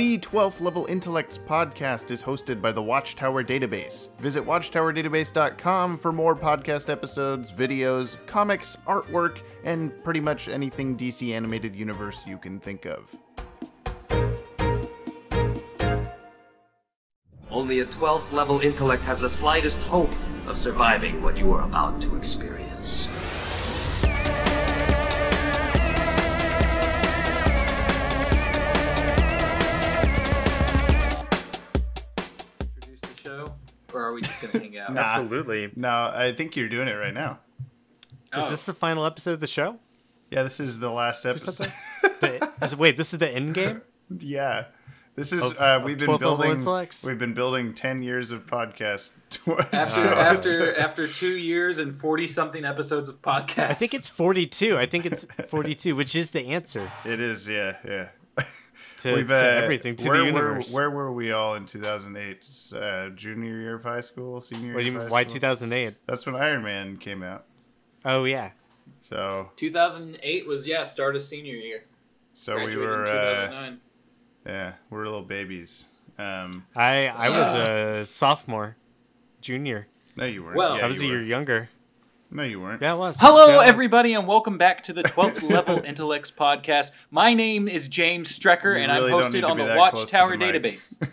The 12th Level Intellects podcast is hosted by the Watchtower Database. Visit WatchtowerDatabase.com for more podcast episodes, videos, comics, artwork, and pretty much anything DC Animated Universe you can think of. Only a 12th level intellect has the slightest hope of surviving what you are about to experience. Introduce the show, or are we just going to hang out? Nah. Absolutely. No, I think you're doing it right now. Oh. Is this the final episode of the show? Yeah, this is the last episode. Wait, this is the end game? Yeah. This is we've been building 10 years of podcasts. After 2 years and 40-something episodes of podcasts. I think it's 42. I think it's 42, which is the answer. It is, yeah. to everything, to the universe. Where were we all in 2008? Junior year of high school, senior year of high school. Why 2008? That's when Iron Man came out. Oh yeah. So 2008 was start of senior year. So graduated we were in 2009. Yeah, we're little babies. I was a sophomore, junior. No, you weren't. Well, yeah, I was a year younger. No, you weren't. Yeah, I was. Hello, everybody, and welcome back to the 12th Level Intellects podcast. My name is James Strecker, and I'm hosted on the Watchtower Database.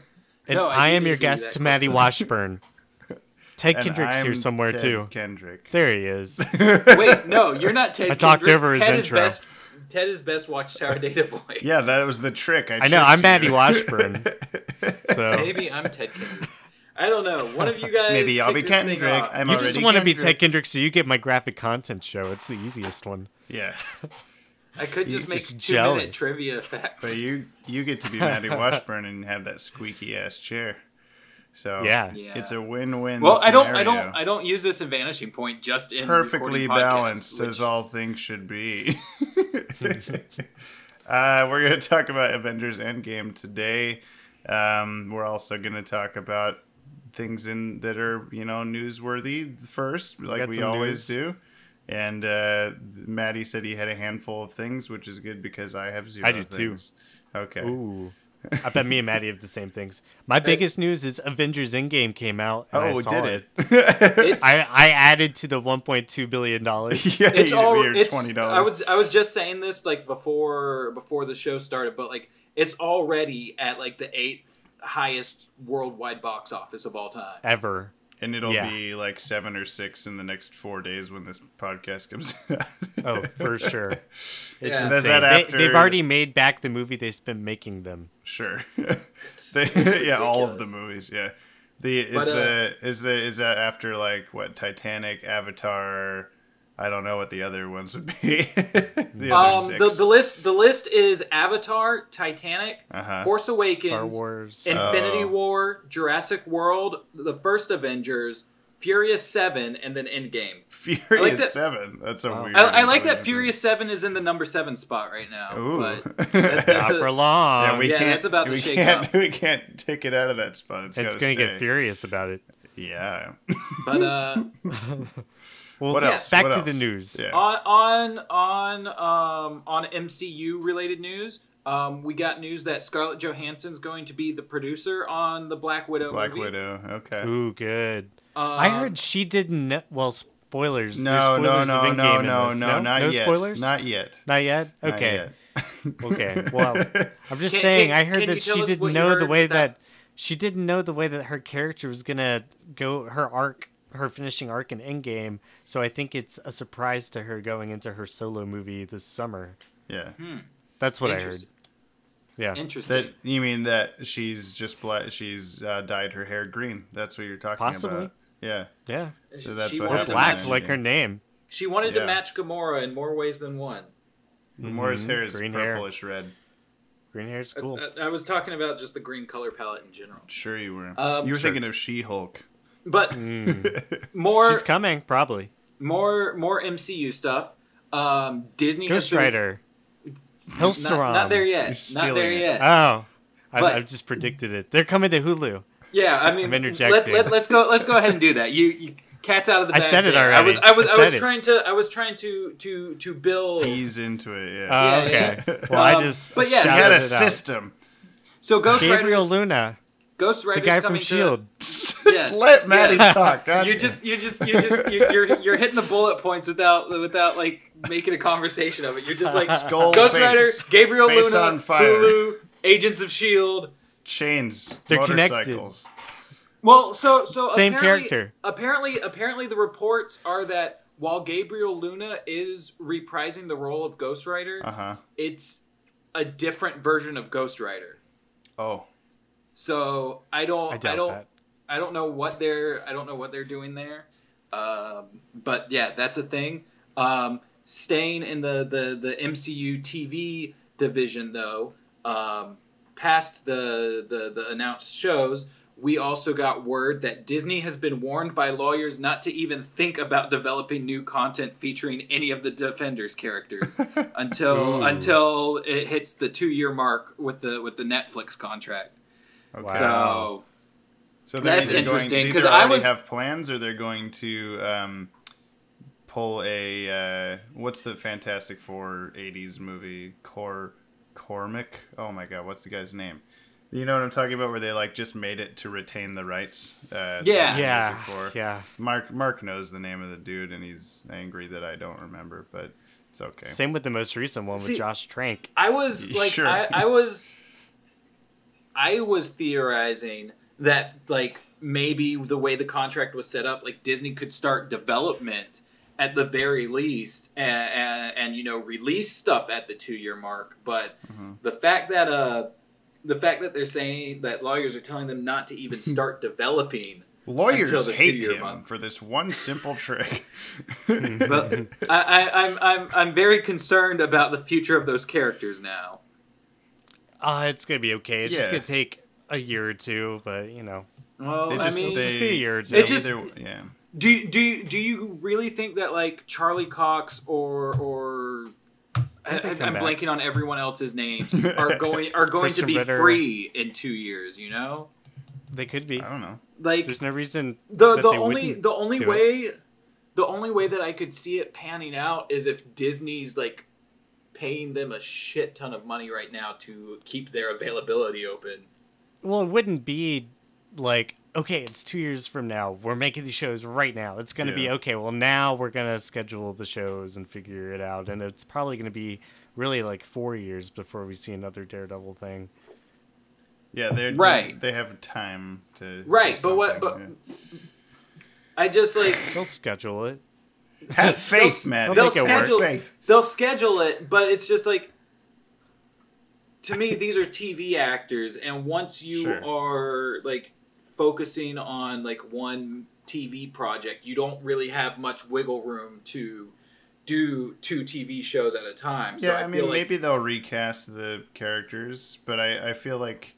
And I am your guest, Maddie Washburn. Ted Kendrick's here somewhere, too. Kendrick. There he is. Wait, no, you're not Ted Kendrick. I talked over his intro. Ted is best Watchtower Data Boy. Yeah, that was the trick. I know. I'm Maddie Washburn. So. Maybe I'm Ted Kendrick. I don't know. One of you guys. Maybe I'll be Kendrick. I'm already Kendrick. You just want to be Ted Kendrick, so you get my graphic content show. It's the easiest one. Yeah. I could just make 2-minute trivia facts. But you get to be Maddie Washburn and have that squeaky ass chair. So yeah, it's a win-win. Well, scenario. I don't use this vanishing point just in perfectly balanced podcasts, as all things should be. We're going to talk about Avengers Endgame today. We're also going to talk about things that are newsworthy first, like we always do. And Maddie said he had a handful of things, which is good because I have zero. I do things. Too. Okay. Ooh. I bet me and Maddie have the same things. My biggest news is Avengers Endgame came out. And I did it. I added to the $1.2 billion. Yeah, it's $20. I was just saying this like before the show started, but like it's already at like the 8th highest worldwide box office of all time ever, and it'll be like 7 or 6 in the next 4 days when this podcast comes out. Oh, for sure. It's they've already made back the movie they've been making them. Sure. It's all of the movies. Yeah. Is that after like what, Titanic, Avatar? I don't know what the other ones would be. The list is Avatar, Titanic, Force Awakens, Star Wars, Infinity War, Jurassic World, The First Avengers, Furious 7, and then Endgame. Furious 7. That's a weird. I like that Furious 7 is in the number 7 spot right now. Ooh. But that's not for long. Yeah, that's about to shake up. We can't take it out of that spot. It's going to get furious about it. Yeah. But well, what else? Back to the news. Yeah. On MCU related news, we got news that Scarlett Johansson's going to be the producer on the Black Widow movie. Black Widow, okay. Ooh, good. I heard she didn't. Well, spoilers. No, not yet. No spoilers. Not yet. Okay. Okay. Well, I'm just saying. I heard that she didn't know the way that she didn't know the way that her character was gonna go. Her finishing arc in Endgame, so I think it's a surprise to her going into her solo movie this summer. Yeah, that's what I heard. Yeah, interesting. That, you mean that she's just black? She's dyed her hair green. That's what you're talking about. Yeah. So that's what black, like her name. She wanted to match Gamora in more ways than one. Gamora's hair is purplish red. Green hair is cool. I was talking about just the green color palette in general. Sure, you were. You were thinking of She Hulk. But more, she's coming probably. More MCU stuff. Disney Ghost Rider. Not there yet. Not there yet. Oh, I've just predicted it. They're coming to Hulu. Yeah, I mean, I'm interjecting. Let's go ahead and do that. You cat's out of the bag. I said it already. I was trying to build. He's into it. Yeah. Oh, okay. Well, I just shouted it out. He had a system. So Ghost Rider, Gabriel Luna, Ghost Rider, the guy from Shield. Yes. Let Maddie talk. You're hitting the bullet points without like making a conversation of it. You're just like Ghost Rider, Gabriel Luna, Hulu, Agents of Shield, chains, they're motorcycles. Connected. Well, so same character. Apparently, the reports are that while Gabriel Luna is reprising the role of Ghost Rider, it's a different version of Ghost Rider. Oh, so I don't know what they're doing there, but yeah, that's a thing. Staying in the MCU TV division though, past the announced shows, we also got word that Disney has been warned by lawyers not to even think about developing new content featuring any of the Defenders characters until it hits the 2-year mark with the Netflix contract. Okay. Wow. So that's interesting because I already have plans, or they're going to pull a what's the Fantastic Four 80s movie Cormac? Oh my God, what's the guy's name? You know what I'm talking about, where they like just made it to retain the rights. Yeah. Mark knows the name of the dude, and he's angry that I don't remember, but it's okay. Same with the most recent one with Josh Trank. I was theorizing that like maybe the way the contract was set up, like Disney could start development at the very least, and you know, release stuff at the 2-year mark. But the fact that they're saying that lawyers are telling them not to even start developing lawyers until the hate him month. For this one simple trick. But I'm very concerned about the future of those characters now. It's gonna be okay. It's just gonna take a year or two, but you know, well, just be a year or two. Do you really think that like Charlie Cox or I'm blanking on everyone else's name are going to be free in 2 years? You know, they could be. I don't know. Like, there's no reason. The only way that I could see it panning out is if Disney's like paying them a shit ton of money right now to keep their availability open. Well, it wouldn't be like, okay, it's 2 years from now. We're making these shows right now. It's going to be, okay, well, now we're going to schedule the shows and figure it out. And it's probably going to be really like 4 years before we see another Daredevil thing. Yeah, they have time to... Right, but I just like... They'll schedule it. Have faith, man. They'll schedule it, but it's just like... To me, these are TV actors, and once you are like focusing on like one TV project, you don't really have much wiggle room to do 2 TV shows at a time. So yeah, I mean, like... maybe they'll recast the characters, but I feel like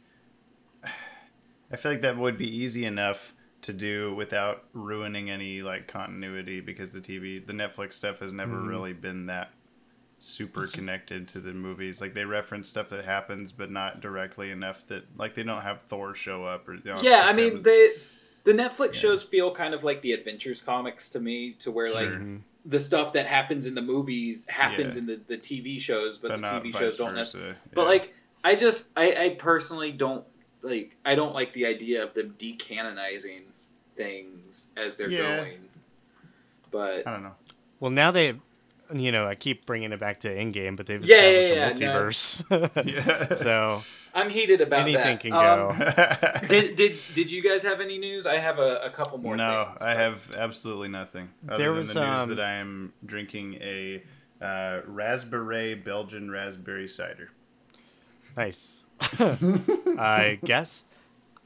that would be easy enough to do without ruining any like continuity, because the Netflix stuff has never really been that super connected to the movies. Like, they reference stuff that happens but not directly enough that like they don't have Thor show up or I mean, the Netflix shows feel kind of like the Adventures comics to me, to where like the stuff that happens in the movies happens in the TV shows, but the TV shows don't necessarily. But like I personally don't like, I don't like the idea of them decanonizing things as they're going. But I don't know. Well, now they have, you know, I keep bringing it back to Endgame, but they've established a multiverse. No. So I'm heated about anything that. Can go. Did you guys have any news? I have a couple more. No, things, I have absolutely nothing. Other than the news that I am drinking a Belgian raspberry cider. Nice. I guess.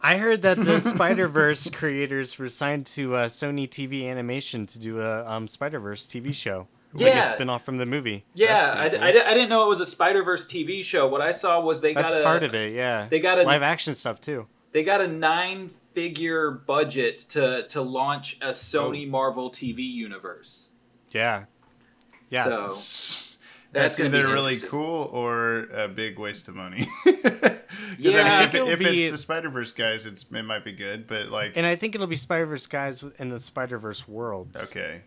I heard that the Spider-Verse creators were signed to Sony TV Animation to do a Spider-Verse TV show. Like a spin-off from the movie. Yeah, I didn't know it was a Spider-Verse TV show. What I saw was that's part of it, yeah. They got live-action stuff, too. They got a 9-figure budget to launch a Sony Marvel TV universe. Yeah. Yeah. So that's either really cool or a big waste of money. Yeah, I mean, if it's the Spider-Verse guys, it might be good, but like... And I think it'll be Spider-Verse guys in the Spider-Verse worlds. Okay.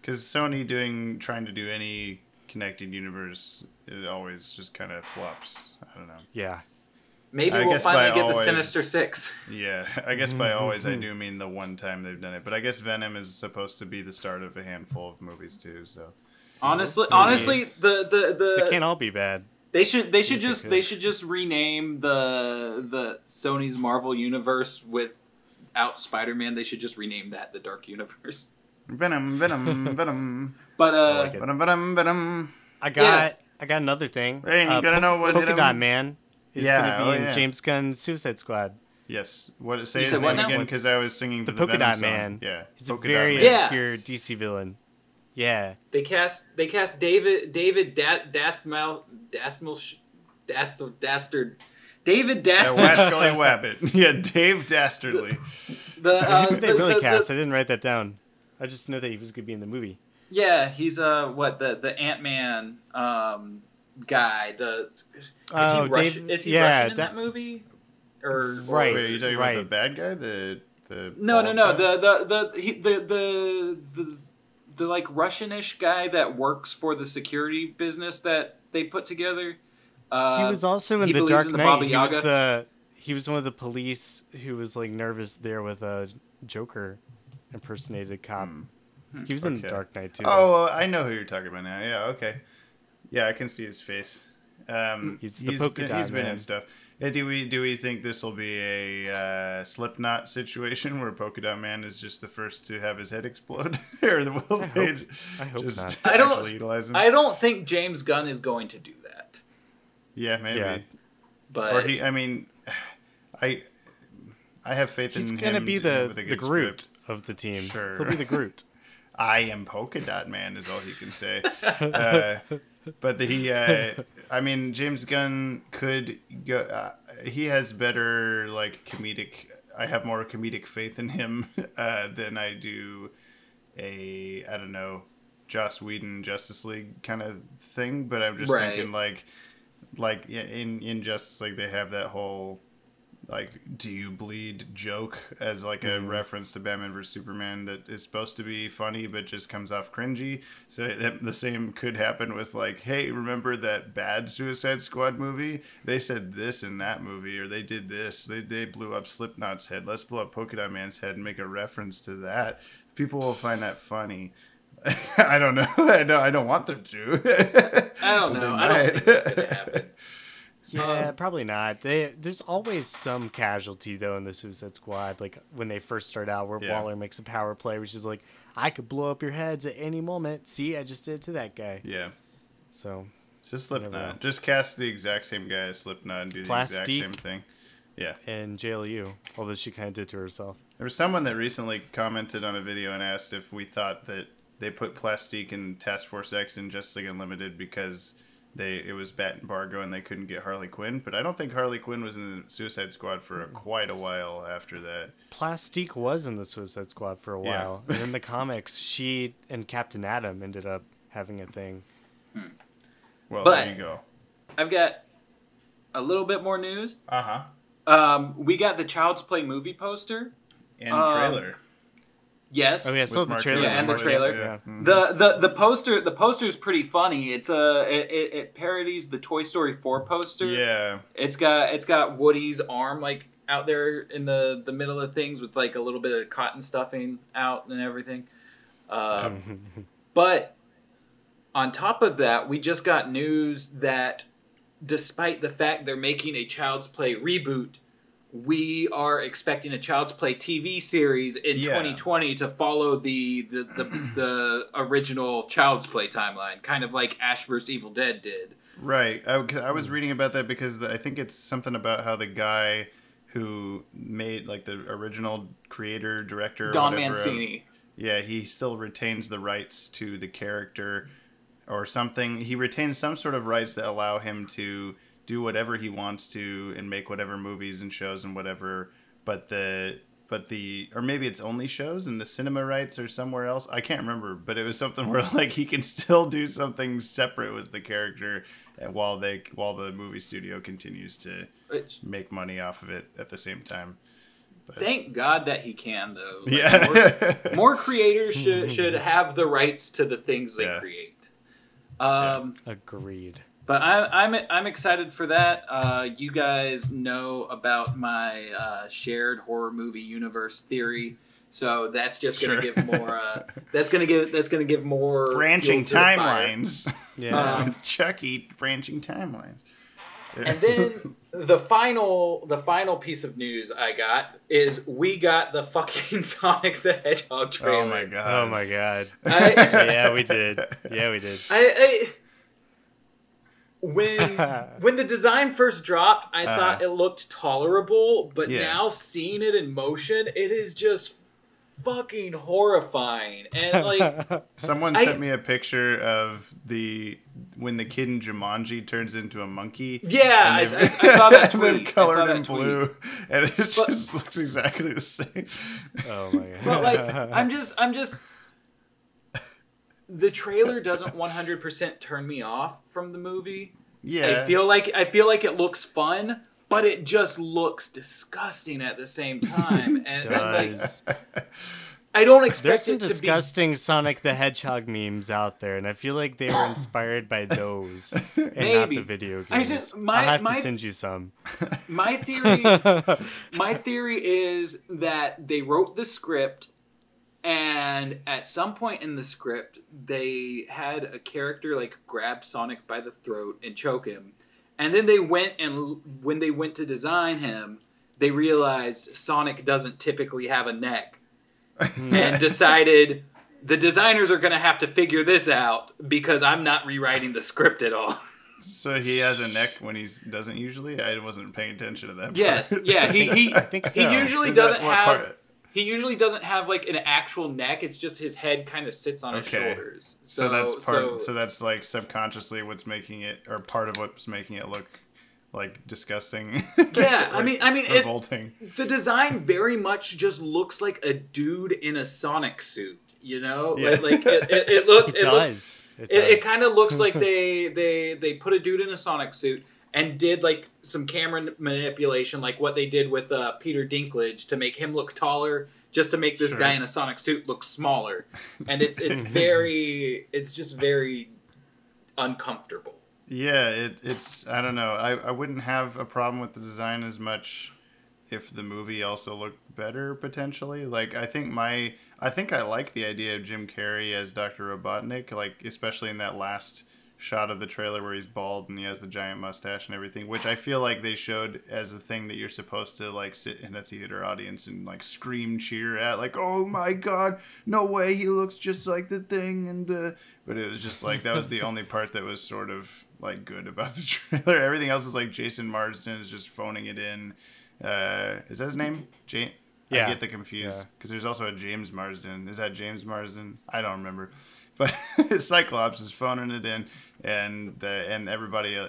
Because Sony trying to do any connected universe, it always just kind of flops. I don't know. Yeah. Maybe we'll finally get the Sinister Six. Yeah, I guess by always I do mean the one time they've done it. But I guess Venom is supposed to be the start of a handful of movies too. So honestly, they can't all be bad. They should just rename the Sony's Marvel universe without Spider-Man. They should just rename that the Dark Universe. Venom. But like Venom. I got another thing. Hey, you gotta know what Polka Dot Man. He's going to be in James Gunn's Suicide Squad. Yes. Say his name again, because I was singing the Polka Dot Man. Yeah, he's a very obscure DC villain. Yeah. They cast David Dastardly. Yeah, Dave Dastardly. Who did they really cast? I didn't write that down. I just know that he was going to be in the movie. Yeah, he's the Ant-Man guy. Is he Russian in that movie? Wait, are you talking about the bad guy? The like Russianish guy that works for the security business that they put together. He was also in the Dark Knight. He was one of the police who was like nervous there with a Joker impersonated cop. He was in the Dark Knight too. Oh, I know who you're talking about now. Yeah, okay. Yeah, I can see his face. He's been in stuff. Yeah, do we think this will be a Slipknot situation where Polka Dot Man is just the first to have his head explode? I hope not. I don't think James Gunn is going to do that. Yeah, maybe. Yeah. But I have faith in him. He's going to be the Groot of the team. Sure. He'll be the Groot. I am Polka Dot Man is all he can say. But James Gunn could go. He has better like comedic. I have more comedic faith in him than I do I don't know, Joss Whedon Justice League kind of thing. But I'm just thinking like in Justice League they have that whole do you bleed joke as a reference to Batman vs Superman that is supposed to be funny but just comes off cringy. So the same could happen with hey, remember that bad Suicide Squad movie? They said this in that movie, or they did this. They blew up Slipknot's head. Let's blow up Polka Dot Man's head and make a reference to that. People will find that funny. I don't know. I don't want them to. I don't know. I don't think it's gonna happen. Yeah, probably not. There's always some casualty, though, in the Suicide Squad. Like, when they first start out, where Waller makes a power play, which is like, I could blow up your heads at any moment. See, I just did it to that guy. Yeah. So. Just Slipknot. Just cast the exact same guy as Slipknot and do Plastique, the exact same thing. Yeah. And JLU, although she kind of did to herself. There was someone that recently commented on a video and asked if we thought that they put Plastique in Task Force X in Justice League Unlimited because... It was Bat and Bargo, and they couldn't get Harley Quinn. But I don't think Harley Quinn was in the Suicide Squad for quite a while after that. Plastique was in the Suicide Squad for a while. Yeah. And in the comics, she and Captain Atom ended up having a thing. Well, but there you go. I've got a little bit more news. Uh-huh. We got the Child's Play movie poster. And trailer. Yes. Oh yeah, so the trailer. Yeah, and the trailer. Yeah. Mm-hmm. The poster is pretty funny. It's it parodies the Toy Story 4 poster. Yeah. It's got Woody's arm out there in the middle of things with a little bit of cotton stuffing out and everything. But on top of that, we just got news that despite the fact they're making a Child's Play reboot, we are expecting a Child's Play TV series in 2020 to follow the original Child's Play timeline, kind of like Ash vs. Evil Dead did. Right. I was reading about that because I think it's something about how the guy who made the original creator, director, Don Mancini. He still retains the rights to the character or something. He retains some sort of rights that allow him to do whatever he wants to and make whatever movies and shows and whatever, but or maybe it's only shows and the cinema rights are somewhere else. I can't remember, but it was something where he can still do something separate with the character while the movie studio continues to make money off of it at the same time. But thank God that he can, though. More creators should have the rights to the things they create. Agreed. But I'm excited for that. You guys know about my shared horror movie universe theory, so that's just going to give more. That's going to give more branching timelines. Yeah, Chucky branching timelines. Yeah. And then the final piece of news I got is we got the fucking Sonic the Hedgehog trailer. Oh my god! Yeah, we did. When the design first dropped, I thought it looked tolerable, but now seeing it in motion, it is just fucking horrifying. And like, someone sent me a picture of when the kid in Jumanji turns into a monkey. Yeah, I saw that tweet. And colored in blue, and it just looks exactly the same. Oh my god! But like, I'm just. The trailer doesn't 100% turn me off from the movie. Yeah. I feel like it looks fun, but it just looks disgusting at the same time. And it does. Like, I don't expect it to be... There's some disgusting Sonic the Hedgehog memes out there, and I feel like they were inspired by those and not the video games. I'll have to send you some. My theory is that they wrote the script, and at some point in the script, they had a character like grab Sonic by the throat and choke him. And then they went and when they went to design him, they realized Sonic doesn't typically have a neck and decided the designers are going to have to figure this out because I'm not rewriting the script at all. So he has a neck when he doesn't usually? I wasn't paying attention to that part. Yes. Yeah. He usually doesn't have... He usually doesn't have like an actual neck. It's just his head kind of sits on his shoulders. So that's like subconsciously what's making it, or part of what's making it look like disgusting. Yeah, I mean, revolting. The design very much just looks like a dude in a Sonic suit. You know, it kind of looks like they put a dude in a Sonic suit and did like some camera manipulation, like what they did with Peter Dinklage to make him look taller, just to make this guy in a Sonic suit look smaller. And it's just very uncomfortable. Yeah, it's I don't know. I wouldn't have a problem with the design as much if the movie also looked better potentially. Like I think I like the idea of Jim Carrey as Dr. Robotnik, like especially in that last shot of the trailer where he's bald and he has the giant mustache and everything, which I feel like they showed as a thing that you're supposed to like sit in a theater audience and like scream cheer at, like, oh my god, no way, he looks just like the thing. And but it was just like that was the only part that was sort of like good about the trailer. Everything else is like Jason Marsden is just phoning it in. Is that his name? Yeah, I get the confused because there's also a James Marsden. Is that James Marsden? I don't remember. But Cyclops is phoning it in, and everybody in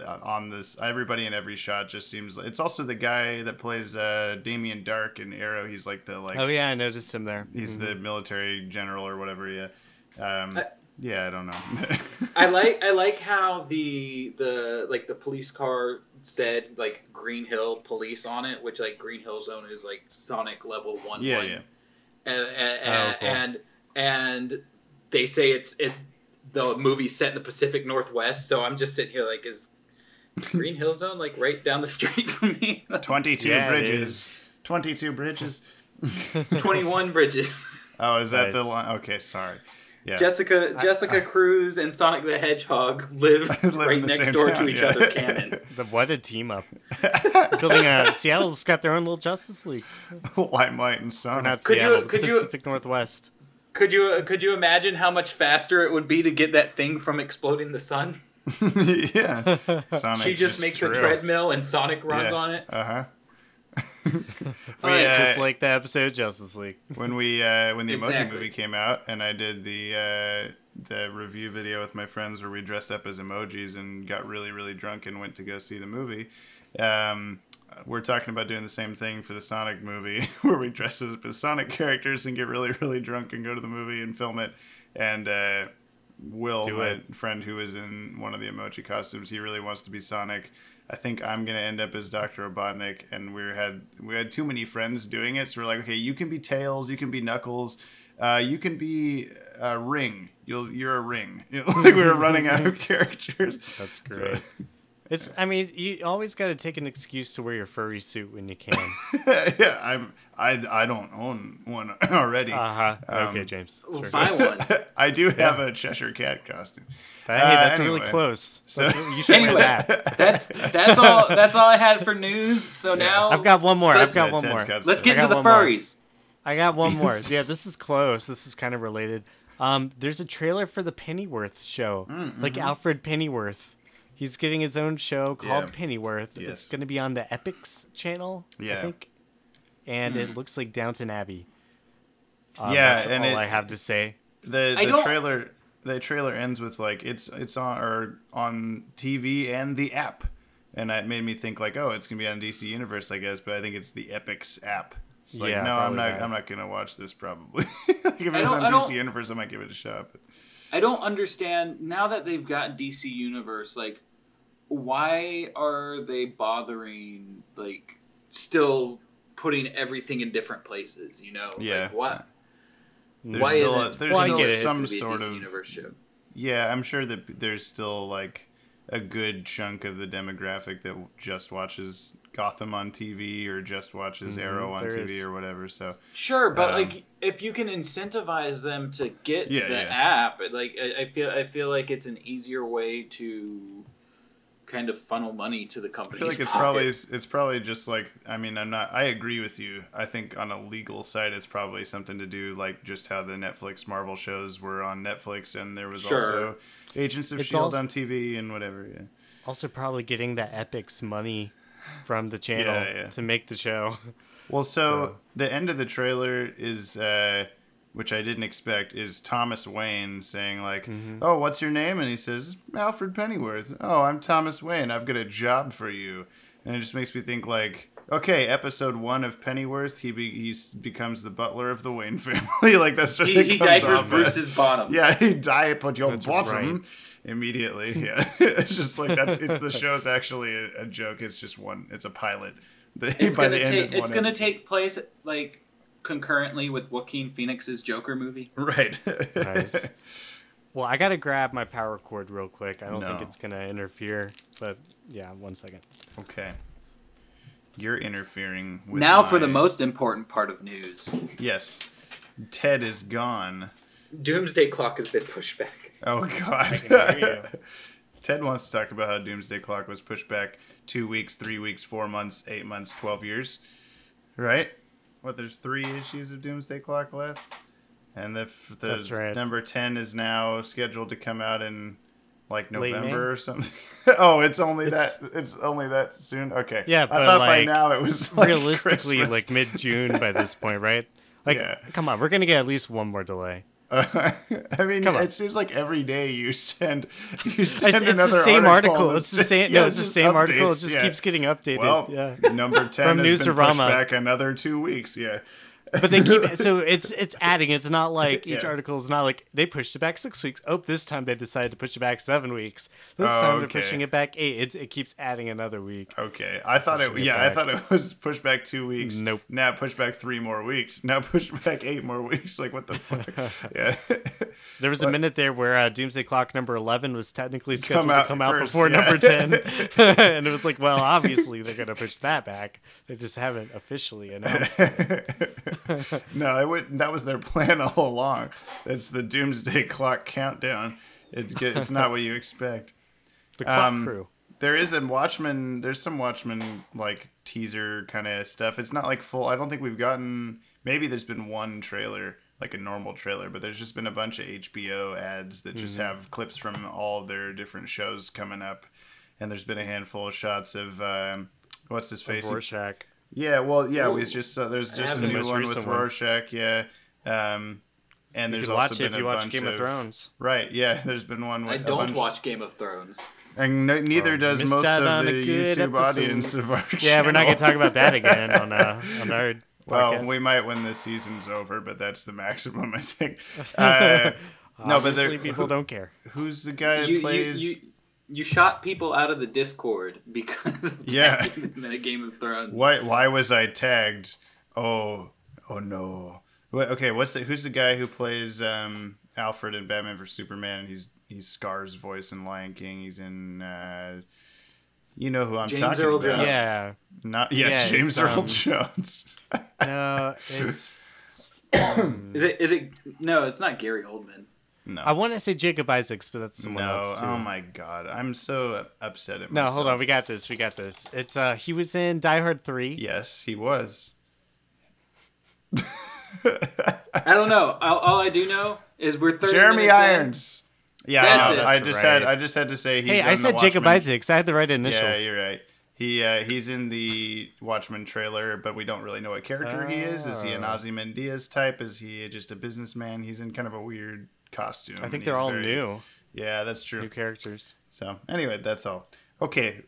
every shot just seems. Like, it's also the guy that plays Damien Dark in Arrow. He's like the like. Oh yeah, I noticed him there. He's the military general or whatever. Yeah, I don't know. I like how the police car said like Green Hill Police on it, which like Green Hill Zone is like Sonic level 1. Yeah, yeah. And they say the movie's set in the Pacific Northwest, so I'm just sitting here like, is Green Hill Zone like right down the street from me? 22 bridges. 21 bridges. Oh, is that the line? Okay, sorry. Yeah. Jessica Cruz and Sonic the Hedgehog live right next door to each other. Canon. What a team up! Building Seattle's got their own little Justice League. Limelight and Sonic. Not Seattle. Could you Pacific Northwest? Could you imagine how much faster it would be to get that thing from exploding the sun? Yeah. Sonic she just makes a treadmill and Sonic runs on it. Uh-huh. Just like the episode Justice League. When the Emoji movie came out and I did the review video with my friends where we dressed up as emojis and got really, really drunk and went to go see the movie. We're talking about doing the same thing for the Sonic movie where we dress up as Sonic characters and get really, really drunk and go to the movie and film it. And Will, my friend who is in one of the emoji costumes, he really wants to be Sonic. I think I'm going to end up as Dr. Robotnik. And we had too many friends doing it. So we're like, okay, you can be Tails. You can be Knuckles. You can be a Ring. You're a Ring. Like we were running out of characters. That's great. So, It's, I mean, you always got to take an excuse to wear your furry suit when you can. Yeah, I don't own one already. Okay, James. Sure. We'll buy one. I do have a Cheshire Cat costume. Hey, that's anyway. Really close. So you should wear that. That's all. That's all I had for news. So now I've got one more. Let's get into the furries. I got one more. Yeah, this is close. This is kind of related. There's a trailer for the Pennyworth show, like Alfred Pennyworth. He's getting his own show called Pennyworth. Yes. It's going to be on the Epix channel, I think. And it looks like Downton Abbey. That's and all I have to say. The trailer ends with like it's on TV and the app, and that made me think like, oh, it's gonna be on DC Universe, I guess. But I think it's the Epix app. It's like, no, I'm not gonna watch this probably. Like, if it's on DC Universe, I might give it a shot. But I don't understand now that they've got DC Universe, like, why are they bothering, like, still putting everything in different places, you know? Yeah. Like, what? Why is it? There's still some sort of universe show. Yeah, I'm sure that there's still, like, a good chunk of the demographic that just watches Gotham on TV or just watches Arrow on TV or whatever. So sure, but like, if you can incentivize them to get the app, like I feel like it's an easier way to kind of funnel money to the company. I feel like it's probably just like, I mean, I agree with you. I think on a legal side, it's probably something to do like just how the Netflix Marvel shows were on Netflix, and there was also Agents of Shield on TV and whatever. Yeah. Also probably getting the Epix money from the channel to make the show. Well, so the end of the trailer is, which I didn't expect, is Thomas Wayne saying like, oh, what's your name? And he says, Alfred Pennyworth. Oh, I'm Thomas Wayne. I've got a job for you. And it just makes me think like, okay, episode 1 of Pennyworth, he becomes the butler of the Wayne family. Like, that's what he diapers Bruce's bottom. Yeah, he diapers your bottom immediately. Yeah, it's just like it's the show's actually a joke. It's just one. It's a pilot. It's gonna take place like concurrently with Joaquin Phoenix's Joker movie. Right. Nice. Well, I gotta grab my power cord real quick. I don't think it's gonna interfere, but yeah, 1 second. Okay. You're interfering with now for the most important part of news. Yes. Ted is gone. Doomsday Clock has been pushed back. Oh, God. I can hear you. Ted wants to talk about how Doomsday Clock was pushed back 2 weeks, 3 weeks, 4 months, 8 months, 12 years. Right? What, there's 3 issues of Doomsday Clock left? And the right. Number 10 is now scheduled to come out in like November or something. Oh, it's only that soon. Okay. Yeah, but I thought like, by now it was like realistically Christmas. Like mid-June by this point, right? Like, come on, we're gonna get at least one more delay. I mean, it seems like every day you send another the same article. It's the same. No, it's the same article. It just keeps getting updated. Well, number 10 from has been pushed back another 2 weeks. Yeah. But they keep it's adding. It's not like each article is not like they pushed it back 6 weeks. Oh, this time they decided to push it back 7 weeks. This time they're pushing it back 8. It keeps adding another week. Okay, I thought I thought it was pushed back 2 weeks. Nope. Now pushed back 3 more weeks. Now pushed back 8 more weeks. Like, what the fuck? Yeah. There was a minute there where Doomsday Clock number 11 was technically scheduled to come out before number 10, and it was like, well, obviously they're gonna push that back. They just haven't officially announced it. No, I wouldn't. That was their plan all along. That's the Doomsday Clock countdown. It's not what you expect. The clock crew. There is a Watchmen. There's some Watchmen like teaser kind of stuff. It's not like full. I don't think we've gotten. Maybe there's been one trailer, like a normal trailer, but there's just been a bunch of HBO ads that just have clips from all their different shows coming up, and there's been a handful of shots of what's his face? Rorschach. Yeah, well, yeah, we just there's just a new one with Rorschach, and there's also been a bunch of... You can watch it if you watch Game of Thrones. Right, yeah, there's been one with... I don't watch Game of Thrones. And neither does most of the YouTube audience of our channel. Yeah, we're not going to talk about that again on our podcast. Well, we might when the season's over, but that's the maximum, I think. No, but people don't care. Who's the guy that plays... You shot people out of the Discord because of tagging them in a Game of Thrones. Why was I tagged? Oh no. Okay, who's the guy who plays Alfred in Batman vs Superman? He's Scar's voice in Lion King. He's in You know who I'm talking about. James Earl Jones. Yeah. Not yet. Yeah, James Earl Jones. No, it's... Is it? No, it's not Gary Oldman. No. I want to say Jacob Isaacs, but that's someone else too. Oh my god, I'm so upset at myself. No, hold on, we got this. It's he was in Die Hard 3. Yes, he was. I don't know. All I do know is we're 30 Jeremy Irons. In. Yeah, I just had to say. He's I said Jacob Isaacs. I had the right initials. Yeah, you're right. He's in the Watchmen trailer, but we don't really know what character he is. Is he an Ozymandias type? Is he just a businessman? He's in kind of a weird costume. I think they're all new. Yeah, that's true. New characters. So anyway, that's all. Okay,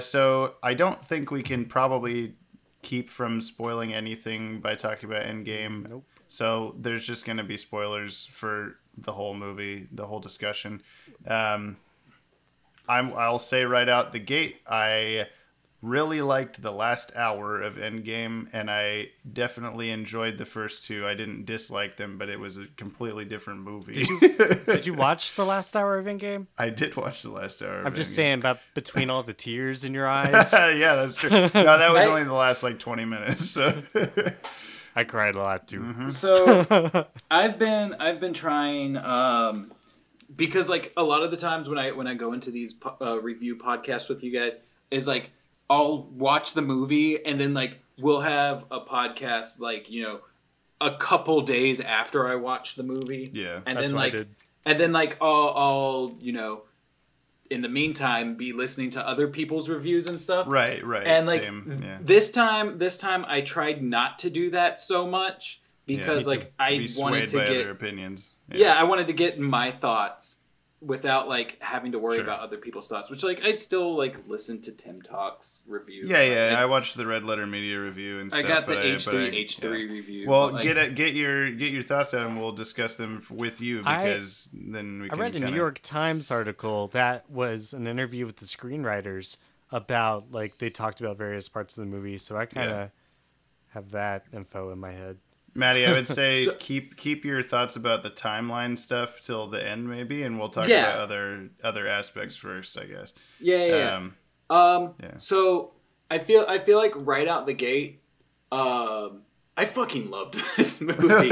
so I don't think we can probably keep from spoiling anything by talking about Endgame. Nope. So there's just going to be spoilers for the whole movie, the whole discussion. I'll say right out the gate, I really liked the last hour of Endgame, and I definitely enjoyed the first two. I didn't dislike them, but it was a completely different movie. Did you watch the last hour of Endgame? I did watch the last hour of Endgame. I'm just saying, about between all the tears in your eyes. Yeah, that's true. No, that was only the last like 20 minutes. So. I cried a lot too. Mm-hmm. So I've been trying because like a lot of the times when I go into these review podcasts with you guys is like, I'll watch the movie and then like we'll have a podcast like, you know, a couple days after I watch the movie. Yeah. And that's then like I did. And then like I'll, you know, in the meantime be listening to other people's reviews and stuff. Right. And like yeah. This time I tried not to do that so much because like I wanted to get other opinions. Yeah, I wanted to get my thoughts without like having to worry about other people's thoughts, which like I still like listen to Tim Talk's review. Yeah. I watched the Red Letter Media review and stuff. I got the H3 review. Well, like, get your thoughts out and we'll discuss them with you because then we can. I read a New York Times article that was an interview with the screenwriters about like they talked about various parts of the movie, so I kind of have that info in my head. Maddie, I would say keep your thoughts about the timeline stuff till the end, maybe, and we'll talk about other aspects first, I guess. Yeah. So I feel like right out the gate, I fucking loved this movie.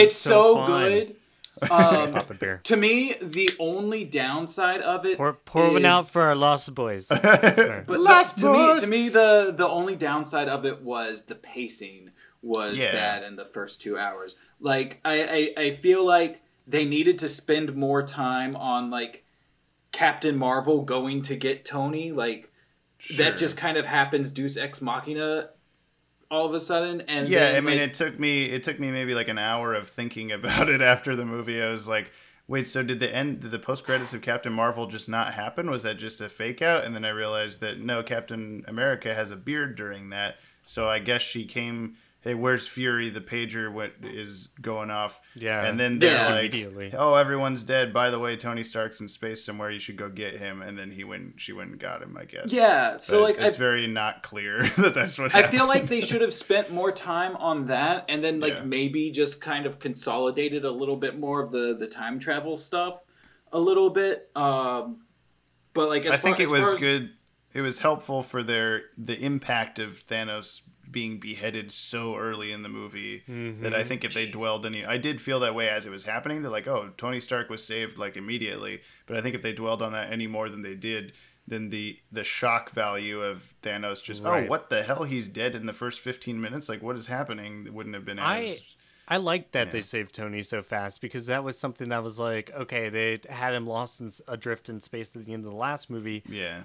It's so good. Pop a beer. To me, the only downside of it pour one out for our lost boys. To me, the only downside of it was the pacing. Was bad in the first 2 hours. Like I feel like they needed to spend more time on like Captain Marvel going to get Tony. Like that just kind of happens Deus Ex Machina all of a sudden. And yeah, then, I mean, like, it took me maybe like an hour of thinking about it after the movie. I was like, wait, so did the post credits of Captain Marvel just not happen? Was that just a fake out? And then I realized that no, Captain America has a beard during that. So I guess she came. Hey, where's Fury? The pager is going off. Yeah. And then they're like, immediately. Oh, everyone's dead. By the way, Tony Stark's in space somewhere. You should go get him. And then she went and got him, I guess. Yeah. So but like, it's very not clear that that's what happened. I feel like they should have spent more time on that. And then like maybe just kind of consolidated a little bit more of the time travel stuff a little bit. But like, I think it was good. It was helpful for the impact of Thanos being beheaded so early in the movie that I think if they dwelled any... I did feel that way as it was happening. They're like, oh, Tony Stark was saved like immediately. But I think if they dwelled on that any more than they did, then the shock value of Thanos just, oh, what the hell? He's dead in the first 15 minutes? Like, what is happening? It wouldn't have been as... I liked that they saved Tony so fast because that was something that was like, okay, they had him lost and adrift in space at the end of the last movie. Yeah.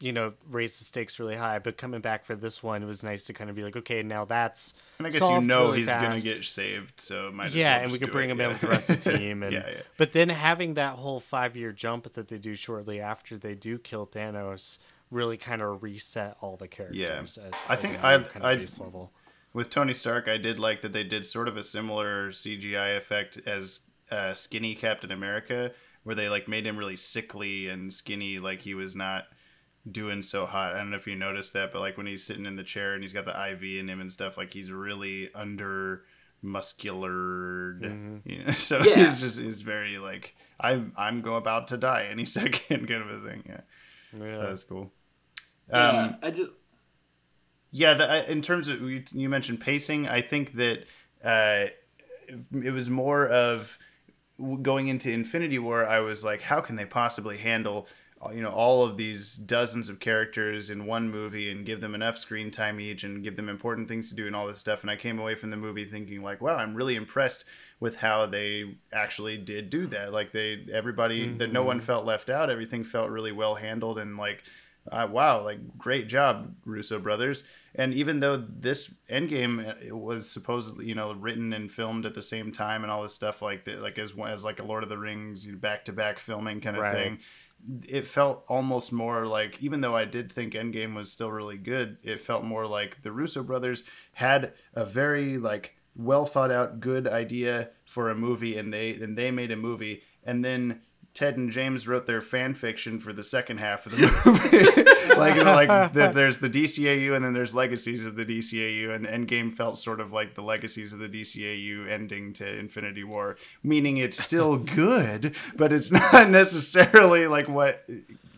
You know, raised the stakes really high, but coming back for this one, it was nice to kind of be like, okay, now that's. And I guess you know really he's going to get saved, so might as well and we could bring him in with the rest of the team, and but then having that whole 5-year jump that they do shortly after they do kill Thanos really kind of reset all the characters. Yeah, I think I base level with Tony Stark, I did like that they did sort of a similar CGI effect as skinny Captain America, where they like made him really sickly and skinny, like he was not doing so hot. I don't know if you noticed that, but like when he's sitting in the chair and he's got the IV in him and stuff, like he's really under musculared. You know? So he's very like I'm going about to die any second kind of a thing. Yeah. Yeah. So that's cool. In terms of, you mentioned pacing, I think that it was more of going into Infinity War, I was like, how can they possibly handle, you know, all of these dozens of characters in one movie and give them enough screen time each and give them important things to do and all this stuff. And I came away from the movie thinking like, wow, I'm really impressed with how they actually did do that. Like everybody, mm-hmm. that no one felt left out. Everything felt really well handled and like, wow, like great job, Russo brothers. And even though this Endgame was supposedly, you know, written and filmed at the same time and all this stuff like that, like as like a Lord of the Rings, you know, back-to-back filming kind of thing, it felt almost more like, even though I did think Endgame was still really good, it felt more like the Russo brothers had a very like well thought out good idea for a movie, and they made a movie, and then Ted and James wrote their fan fiction for the second half of the movie. There's the DCAU and then there's Legacies of the DCAU, and Endgame felt sort of like the Legacies of the DCAU ending to Infinity War, meaning it's still good, but it's not necessarily like what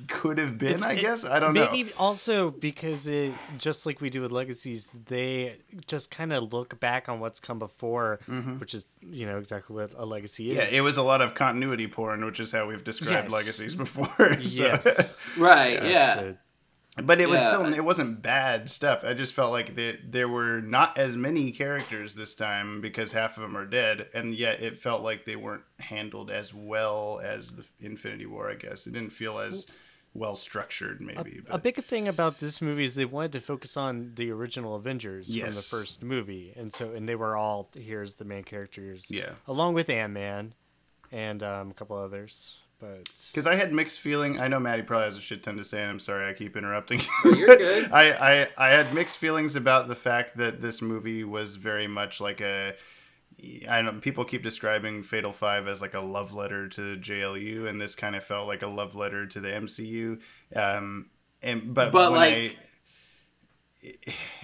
could have been, I guess. I don't know. Maybe also because it, just like we do with Legacies, they just kind of look back on what's come before, mm-hmm. which is, you know, exactly what a legacy is. Yeah, it was a lot of continuity porn, which is how we've described Legacies before. So. Yes. Right, yeah. But it was still, it wasn't bad stuff. I just felt like there were not as many characters this time because half of them are dead, and yet it felt like they weren't handled as well as the Infinity War, I guess. It didn't feel as... well structured, maybe. A big thing about this movie is they wanted to focus on the original Avengers from the first movie, and they were all, here's the main characters, along with Ant-Man and a couple others. But because I had mixed feeling, I know Maddie probably has a shit ton to say, and I'm sorry I keep interrupting. Oh, you're good. I had mixed feelings about the fact that this movie was very much like a. I know people keep describing Fatal Five as like a love letter to JLU, and this kind of felt like a love letter to the MCU.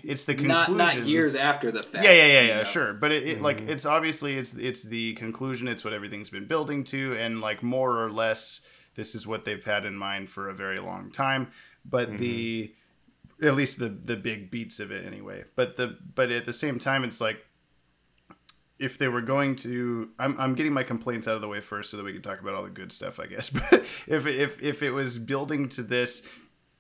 It's the conclusion, not years after the fact. Yeah. Sure, but it mm-hmm. like it's obviously it's the conclusion. It's what everything's been building to, and like more or less, this is what they've had in mind for a very long time. But mm-hmm. At least the big beats of it anyway. But at the same time, it's like. If they were going to, I'm getting my complaints out of the way first so that we can talk about all the good stuff, I guess. But if it was building to this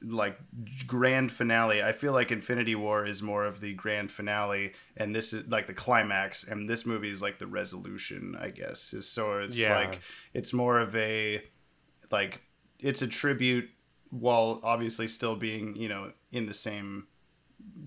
like grand finale, I feel like Infinity War is more of the grand finale, and this is like the climax, and this movie is like the resolution, I guess. So it's like it's more of a like it's a tribute while obviously still being, you know, in the same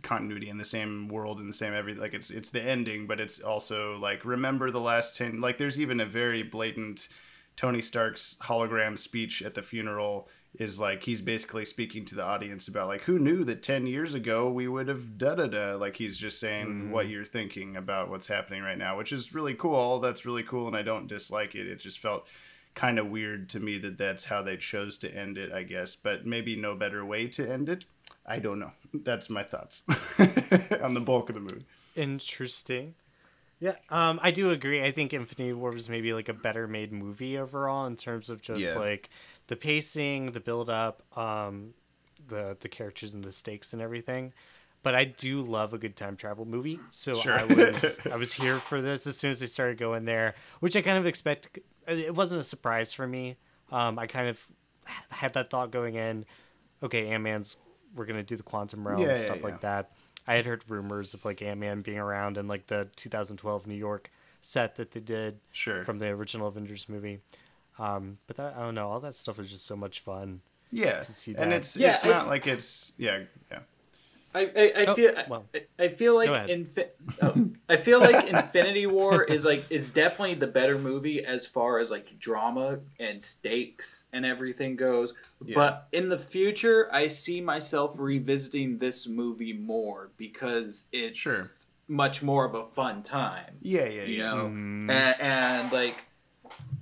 continuity, in the same world, in the same everything. Like it's the ending, but it's also like remember the last 10, like there's even a very blatant Tony Stark's hologram speech at the funeral is like he's basically speaking to the audience about like who knew that 10 years ago we would have da-da-da, like he's just saying what you're thinking about what's happening right now, which is really cool. That's really cool, and I don't dislike it. It just felt kind of weird to me that that's how they chose to end it, I guess, but maybe no better way to end it. I don't know. That's my thoughts on the bulk of the movie. Interesting. Yeah, I do agree. I think Infinity War was maybe like a better made movie overall in terms of just like the pacing, the build up, the characters and the stakes and everything. But I do love a good time travel movie, so I was here for this as soon as they started going there, which I kind of expect. It wasn't a surprise for me. I kind of had that thought going in. Okay, Ant-Man's. We're going to do the quantum realm and stuff like that. I had heard rumors of like Ant-Man being around in like the 2012 New York set that they did from the original Avengers movie. But that, I don't know. All that stuff was just so much fun. Yeah. To see that. And it's not like it's, I feel like Infinity War is definitely the better movie as far as like drama and stakes and everything goes. Yeah. But in the future, I see myself revisiting this movie more because it's much more of a fun time. You know, and like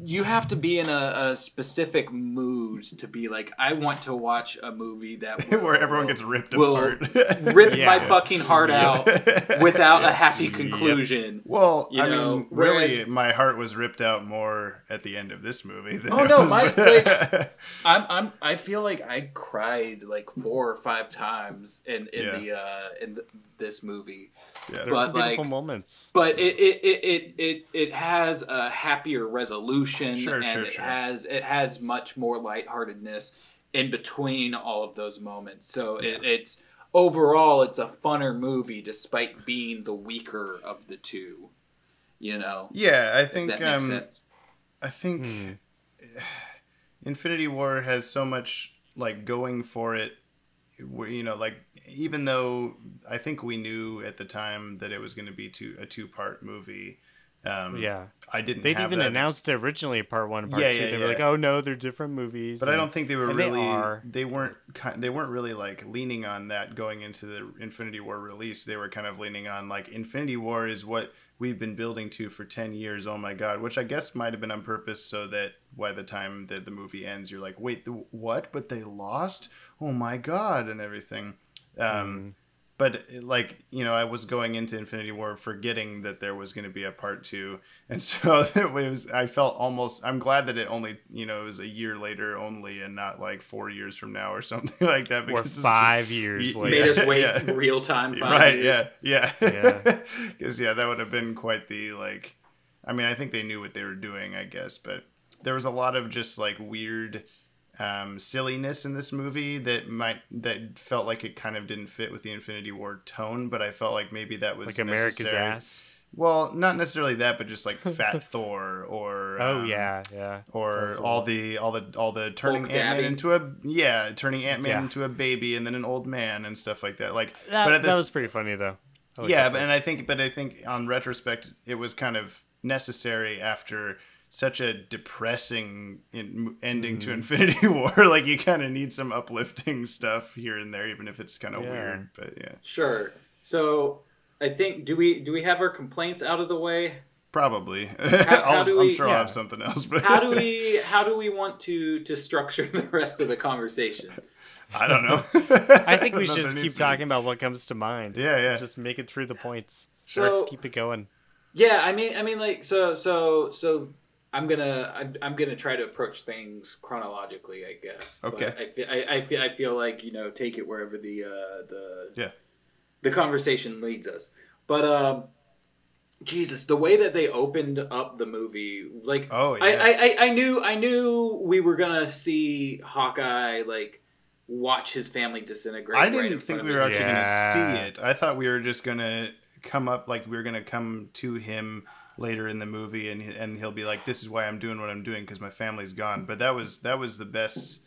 you have to be in a specific mood to be like, I want to watch a movie that where everyone gets ripped apart. Rip my fucking heart out without a happy conclusion. Well, I mean, whereas, really, my heart was ripped out more at the end of this movie. Than I feel like I cried like 4 or 5 times in this movie. Yeah, there's some beautiful moments, but it has a happier resolution, and it has much more lightheartedness in between all of those moments. So it's overall, it's a funner movie despite being the weaker of the two. You know? Yeah, I think that makes sense. I think Infinity War has so much like going for it. You know, like, even though I think we knew at the time that it was going to be a 2-part movie. I didn't. They'd even announced originally part 1, and part 2. They were like, "Oh no, they're different movies." But I don't think they were really. They weren't really like leaning on that going into the Infinity War release. They were kind of leaning on like, Infinity War is what we've been building to for 10 years. Oh my god, which I guess might have been on purpose, so that by the time that the movie ends, you're like, "Wait, what? But they lost? Oh my god!" and everything. But like, you know, I was going into Infinity War forgetting that there was going to be a part 2. And so it was, I felt almost, I'm glad that it only, you know, it was a year later only and not like 4 years from now or something like that. Because or 5 years later. Made us wait real time 5 years. Yeah. Because that would have been quite the, like, I mean, I think they knew what they were doing, I guess. But there was a lot of just like weird silliness in this movie that felt like it kind of didn't fit with the Infinity War tone, but I felt like maybe that was like America's ass. Well, not necessarily that, but just like Fat Thor or or all the turning Ant-Man into a turning Ant-Man into a baby and then an old man and stuff like that. Like that was pretty funny though. I think on retrospect it was kind of necessary after such a depressing ending to Infinity War. Like, you kind of need some uplifting stuff here and there, even if it's kind of weird. But sure. So I think do we have our complaints out of the way? Probably. I'm sure I'll have something else. But how do we want to structure the rest of the conversation? I don't know. I think we should just keep talking about what comes to mind. Yeah. Just make it through the points. Sure. Let's keep it going. Yeah, I mean, like so. I'm gonna try to approach things chronologically, I guess. Okay. But I feel like, you know, take it wherever the conversation leads us. But Jesus, the way that they opened up the movie, like, I knew we were gonna see Hawkeye like watch his family disintegrate. I didn't think we were actually gonna see it. I thought we were just gonna come to him later in the movie and he'll be like, this is why I'm doing what I'm doing, because my family's gone. But that was the best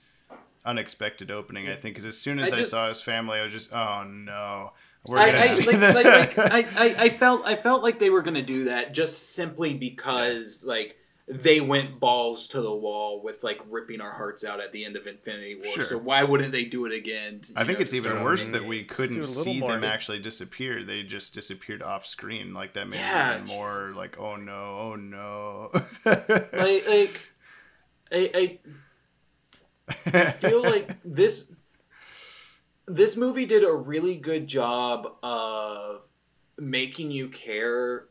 unexpected opening, I think, because as soon as I saw his family, I was just, oh no, we're gonna see that. I felt like they were gonna do that just simply because like they went balls to the wall with like ripping our hearts out at the end of Infinity War. Sure. So why wouldn't they do it again? I think it's even worse that we couldn't see them actually disappear. They just disappeared off screen. Like, that made it even more like, oh no. I feel like this movie did a really good job of making you care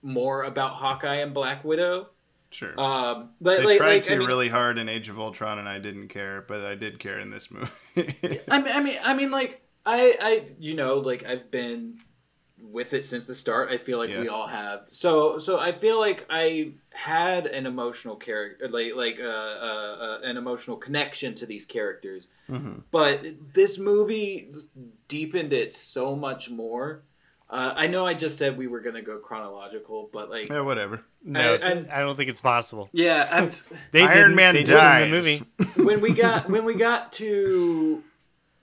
more about Hawkeye and Black Widow. Sure. They tried really hard in Age of Ultron, and I didn't care, but I did care in this movie. I mean, like, I, you know, like, I've been with it since the start. I feel like we all have. So I feel like I had an emotional character, an emotional connection to these characters. Mm-hmm. But this movie deepened it so much more. I know I just said we were going to go chronological, but like... Yeah, whatever. No, I don't think it's possible. Yeah, Iron Man dies. In the movie. When we got to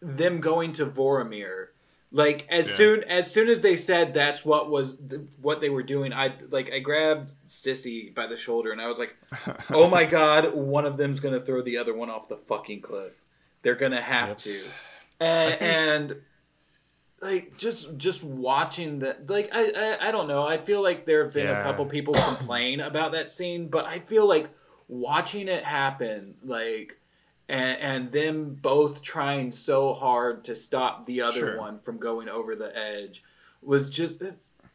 them going to Voromir, like, as soon as they said that's what they were doing, I grabbed Sissy by the shoulder and I was like, oh my god, one of them's going to throw the other one off the fucking cliff. They're going to have to. And like just watching that, like I don't know. I feel like there have been a couple people complain about that scene, but I feel like watching it happen, like and them both trying so hard to stop the other one from going over the edge was just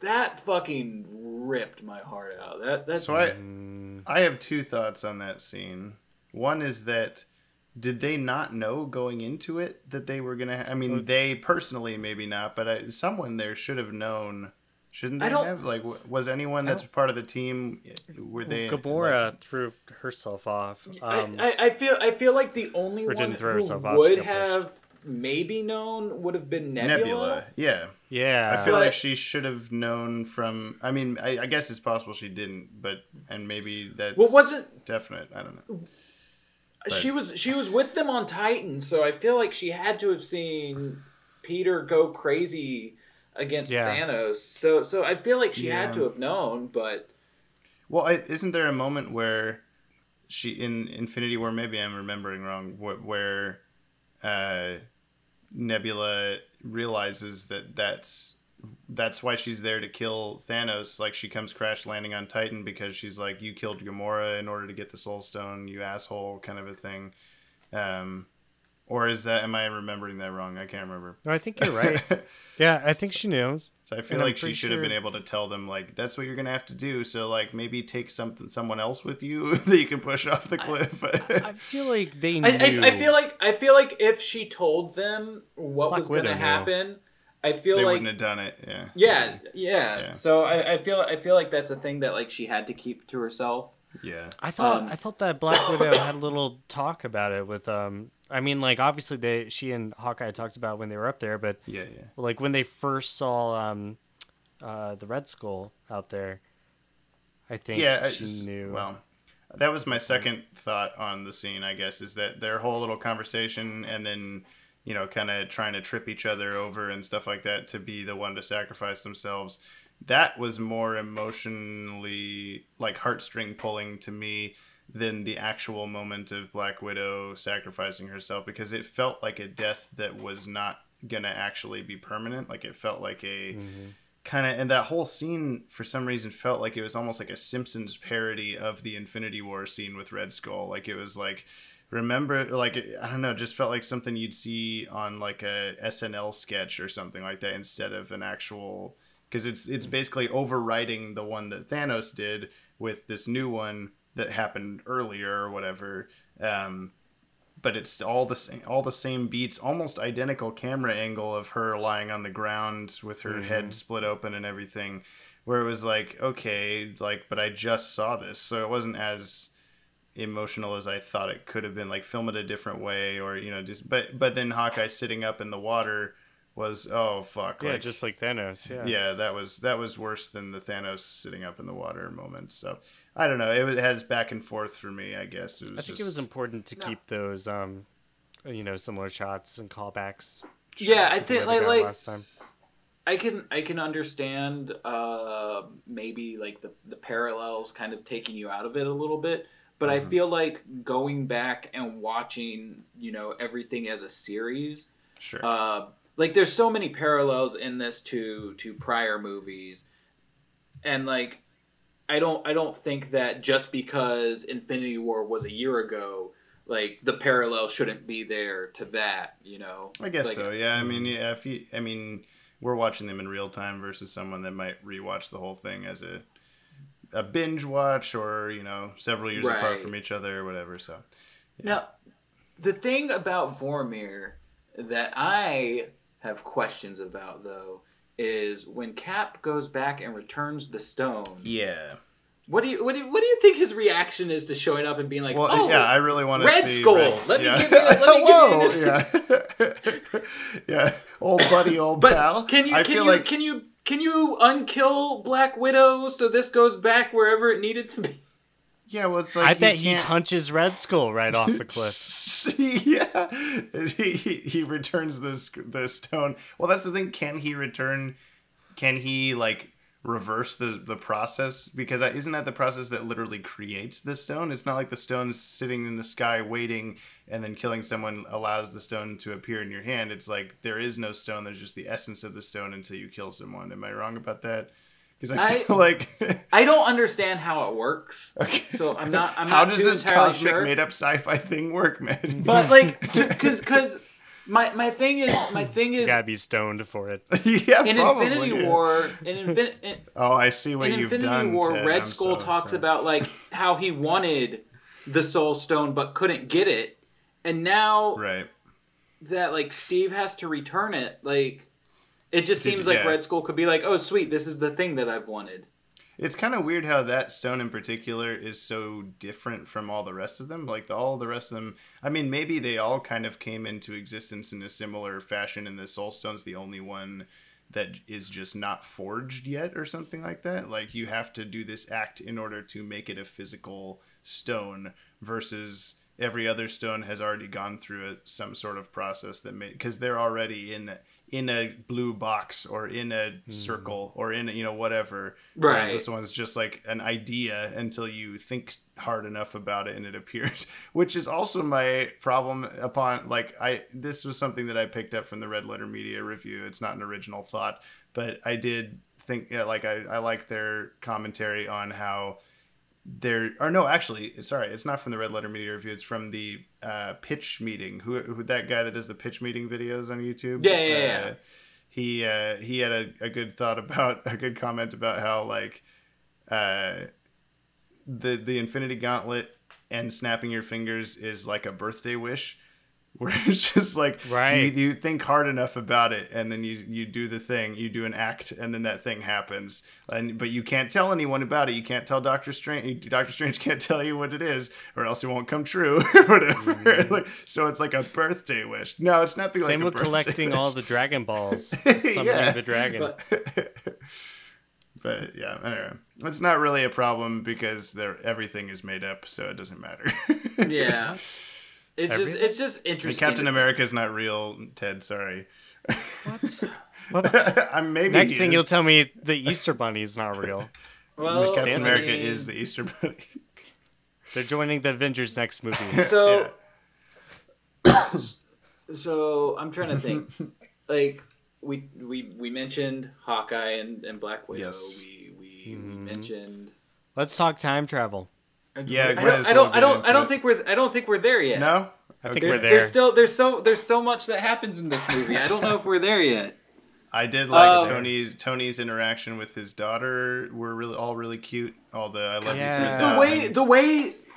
that fucking ripped my heart out. That's so I have two thoughts on that scene. One is that, did they not know going into it that they were gonna? I mean, they personally maybe not, but someone there should have known. Shouldn't they have? Like, was anyone that's part of the team? Were they? Gamora threw herself off. I feel like the only one who would have maybe known would have been Nebula. Yeah. I feel like she should have known from. I mean, I guess it's possible she didn't, but and maybe that's wasn't definite. I don't know. But she was with them on Titan, so I feel like she had to have seen Peter go crazy against Thanos. So I feel like she had to have known, but isn't there a moment where she in Infinity War? Maybe I'm remembering wrong. Where Nebula realizes that that's why she's there to kill Thanos. Like, she comes crash landing on Titan because she's like, you killed Gamora in order to get the Soul Stone, you asshole, kind of a thing. Or is that, am I remembering that wrong? I can't remember. No, I think you're right. Yeah, I think she knew. So I feel like she should have been able to tell them, like, that's what you're going to have to do. So, like, maybe take someone else with you that you can push off the cliff. I feel like they knew. I feel like if she told them what was going to happen, I feel they wouldn't have done it. Yeah. So I feel like that's a thing that, like, she had to keep to herself. Yeah. I thought that Black Widow had a little talk about it with I mean, like, obviously she and Hawkeye talked about when they were up there, but like when they first saw the Red Skull out there, I think she knew. Well, that was my second thought on the scene, I guess, is that their whole little conversation and then, you know, kind of trying to trip each other over and stuff like that to be the one to sacrifice themselves. That was more emotionally, like, heartstring pulling to me than the actual moment of Black Widow sacrificing herself, because it felt like a death that was not going to actually be permanent. Like, it felt like a kind of, and that whole scene for some reason felt like it was almost like a Simpsons parody of the Infinity War scene with Red Skull. Like, it was like, remember, like, I don't know, just felt like something you'd see on, like, a SNL sketch or something like that instead of an actual, because it's basically overriding the one that Thanos did with this new one that happened earlier or whatever. But it's all the same beats, almost identical camera angle of her lying on the ground with her head split open and everything, where it was like, okay, like, but I just saw this, so it wasn't as emotional as I thought it could have been. Like, film it a different way, or, you know, just but then Hawkeye sitting up in the water was, oh fuck, yeah, like, just like Thanos. Yeah that was worse than the Thanos sitting up in the water moment. So I don't know, it had its back and forth for me, I guess. I think it was important to keep those you know, similar shots and callbacks. I think like last time I can understand maybe like the parallels kind of taking you out of it a little bit. But I feel like going back and watching, you know, everything as a series. Like, there's so many parallels in this to prior movies. And, like, I don't think that just because Infinity War was a year ago, like, the parallel shouldn't be there to that, you know? I guess, like, so, yeah. I mean, yeah, we're watching them in real time versus someone that might rewatch the whole thing as a binge watch, or, you know, several years apart from each other or whatever. So now, the thing about Vormir that I have questions about, though, is when Cap goes back and returns the stones. Yeah. What do you think his reaction is to showing up and being like, well, oh yeah, I really want to Red see Skull. Let me give you yeah. Old buddy, old pal. Can you unkill Black Widow so this goes back wherever it needed to be? Yeah, well, it's like I bet he punches Red Skull right off the cliff. Yeah, he returns the stone. Well, that's the thing. Can he return? Can he, like, reverse the process? Because isn't that the process that literally creates the stone? It's not like the stone's sitting in the sky waiting and then killing someone allows the stone to appear in your hand. It's like there is no stone. There's just the essence of the stone until you kill someone. Am I wrong about that? Because I feel like I don't understand how it works. Okay. So I'm not too entirely sure. How does this cosmic made-up sci-fi thing work, man? But like, because my thing is you gotta be stoned for it. Yeah, in probably. Infinity War, I see what you've done. In Infinity War, Ted, Red Skull talks about like how he wanted the Soul Stone but couldn't get it, and now that like Steve has to return it, like. It just seems like Red Skull could be like, oh, sweet, this is the thing that I've wanted. It's kind of weird how that stone in particular is so different from all the rest of them. Like, all the rest of them, I mean, maybe they all kind of came into existence in a similar fashion, and the Soul Stone's the only one that is just not forged yet or something like that. Like, you have to do this act in order to make it a physical stone versus... every other stone has already gone through some sort of process that made, because they're already in a blue box or in a circle or in a, whatever. Right. Whereas this one's just like an idea until you think hard enough about it and it appears, which is also my problem upon like this was something that I picked up from the Red Letter Media review. It's not an original thought, but I did think I like their commentary on how. It's not from the Red Letter Media review. It's from the pitch meeting. Who that guy that does the pitch meeting videos on YouTube? Yeah. He had a good thought about a good comment about how like the Infinity Gauntlet and snapping your fingers is like a birthday wish, where it's just like you think hard enough about it and then you do the thing, you do an act, and then that thing happens. But you can't tell anyone about it. You can't tell Doctor Strange. Doctor Strange can't tell you what it is, or else it won't come true, or whatever. Mm-hmm. So it's like a birthday wish. No, it's nothing like a birthday wish. Same with collecting all the Dragon Balls. Something the dragon. But yeah, anyway, it's not really a problem because everything is made up, so it doesn't matter. Yeah. It's just interesting. Captain America's not real, Ted. Sorry. What? Next thing you'll tell me the Easter Bunny is not real. Well, Captain America is the Easter Bunny. They're joining the Avengers next movie. So, so I'm trying to think. Like we mentioned Hawkeye and Black Widow. Yes. We mentioned. Let's talk time travel. Yeah, I don't think we're there yet. No, I think we're there. There's so much that happens in this movie. I don't know if we're there yet. I did like Tony's interaction with his daughter. Were really cute. Although I love the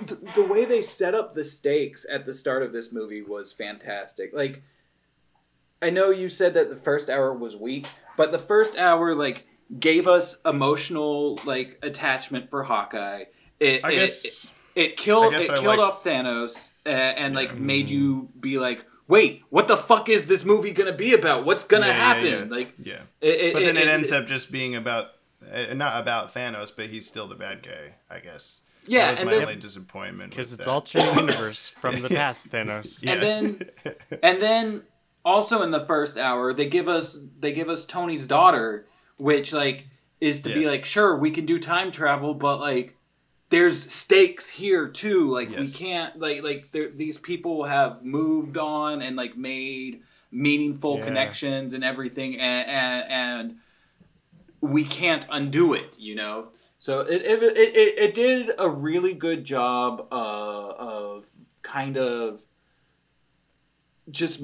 way they set up the stakes at the start of this movie was fantastic. Like, I know you said that the first hour was weak, but the first hour like gave us emotional like attachment for Hawkeye. It killed off Thanos and made you be like, wait, what the fuck is this movie gonna be about? What's gonna happen? But then it ends up just being about not about Thanos, but he's still the bad guy, I guess. Yeah, that was my only disappointment because it's alternate universe from the past Thanos. Yeah. And then also in the first hour they give us Tony's daughter, which like is to be like, sure, we can do time travel, but like. There's stakes here too. Like we can't these people have moved on and like made meaningful connections and everything, and we can't undo it, you know. So it did a really good job of kind of just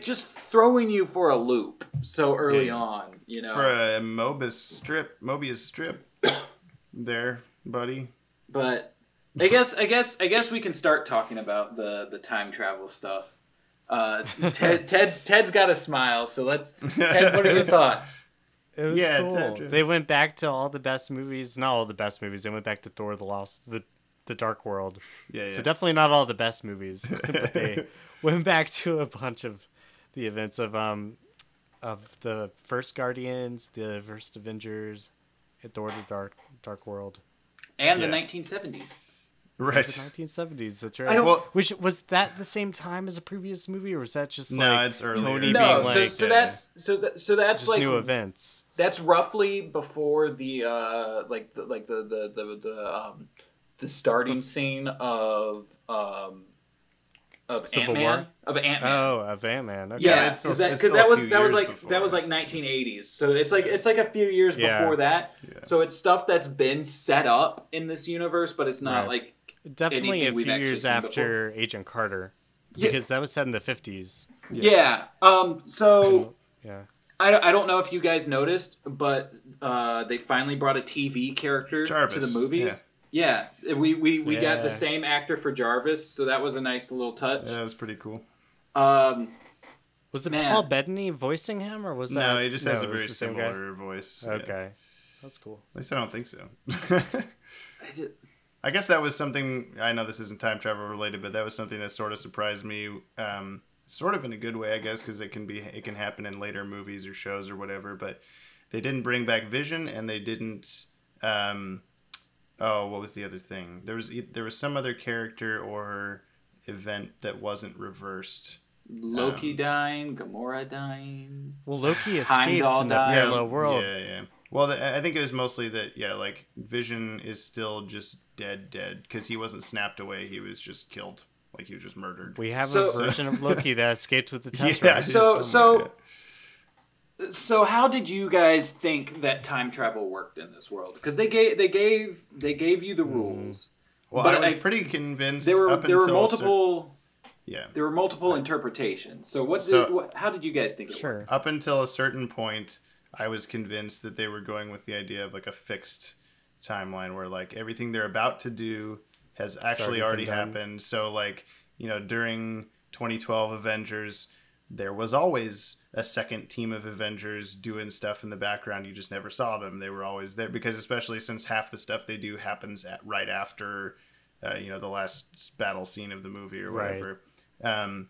just throwing you for a loop so early on, you know. For a Mobius strip, there, buddy. But I guess we can start talking about the time travel stuff. Ted's got a smile, so Ted, what are your thoughts? It was cool. They went back to all the best movies. Not all the best movies. They went back to Thor: The Dark World. Yeah. So definitely not all the best movies. But they went back to a bunch of the events of the first Guardians, the first Avengers, Thor: The Dark World. And the 1970s. Right. The 1970s. That's right. Which was that the same time as a previous movie, or was that just like Tony being so that's like new events. That's roughly before the the starting scene of Ant-Man. Oh, of Ant-Man. Okay. Yeah, because that was like 1980s. So it's like a few years before that. Yeah. So it's stuff that's been set up in this universe, but it's not like definitely a few years after Agent Carter, because that was set in the 50s. Yeah. So yeah. I don't know if you guys noticed, but they finally brought a TV character to the movies. Yeah. We got the same actor for Jarvis, so that was a nice little touch. Yeah, that was pretty cool. Was it Paul Bettany voicing him, or was that... No, he just has a very similar voice. Okay. Yeah. That's cool. At least I don't think so. I guess that was something... I know this isn't time travel related, but that was something that sort of surprised me... sort of in a good way, I guess, because it can happen in later movies or shows or whatever. But they didn't bring back Vision, and they didn't. What was the other thing? There was some other character or event that wasn't reversed. Loki dying, Gamora dying. Well, Loki escaped in the parallel world. Yeah. Well, I think it was mostly that. Yeah, like Vision is still just dead because he wasn't snapped away. He was just killed. Like he was just murdered. We have a version of Loki that escaped with the Tesseract. Yeah, so how did you guys think that time travel worked in this world? Because they gave you the rules. Well, but I was pretty convinced. There were multiple interpretations. So how did you guys think it worked? Up until a certain point, I was convinced that they were going with the idea of like a fixed timeline where like everything they're about to do has actually already happened. So like, you know, during 2012 Avengers, there was always a second team of Avengers doing stuff in the background. You just never saw them. They were always there because especially since half the stuff they do happens right after, the last battle scene of the movie or whatever. Right.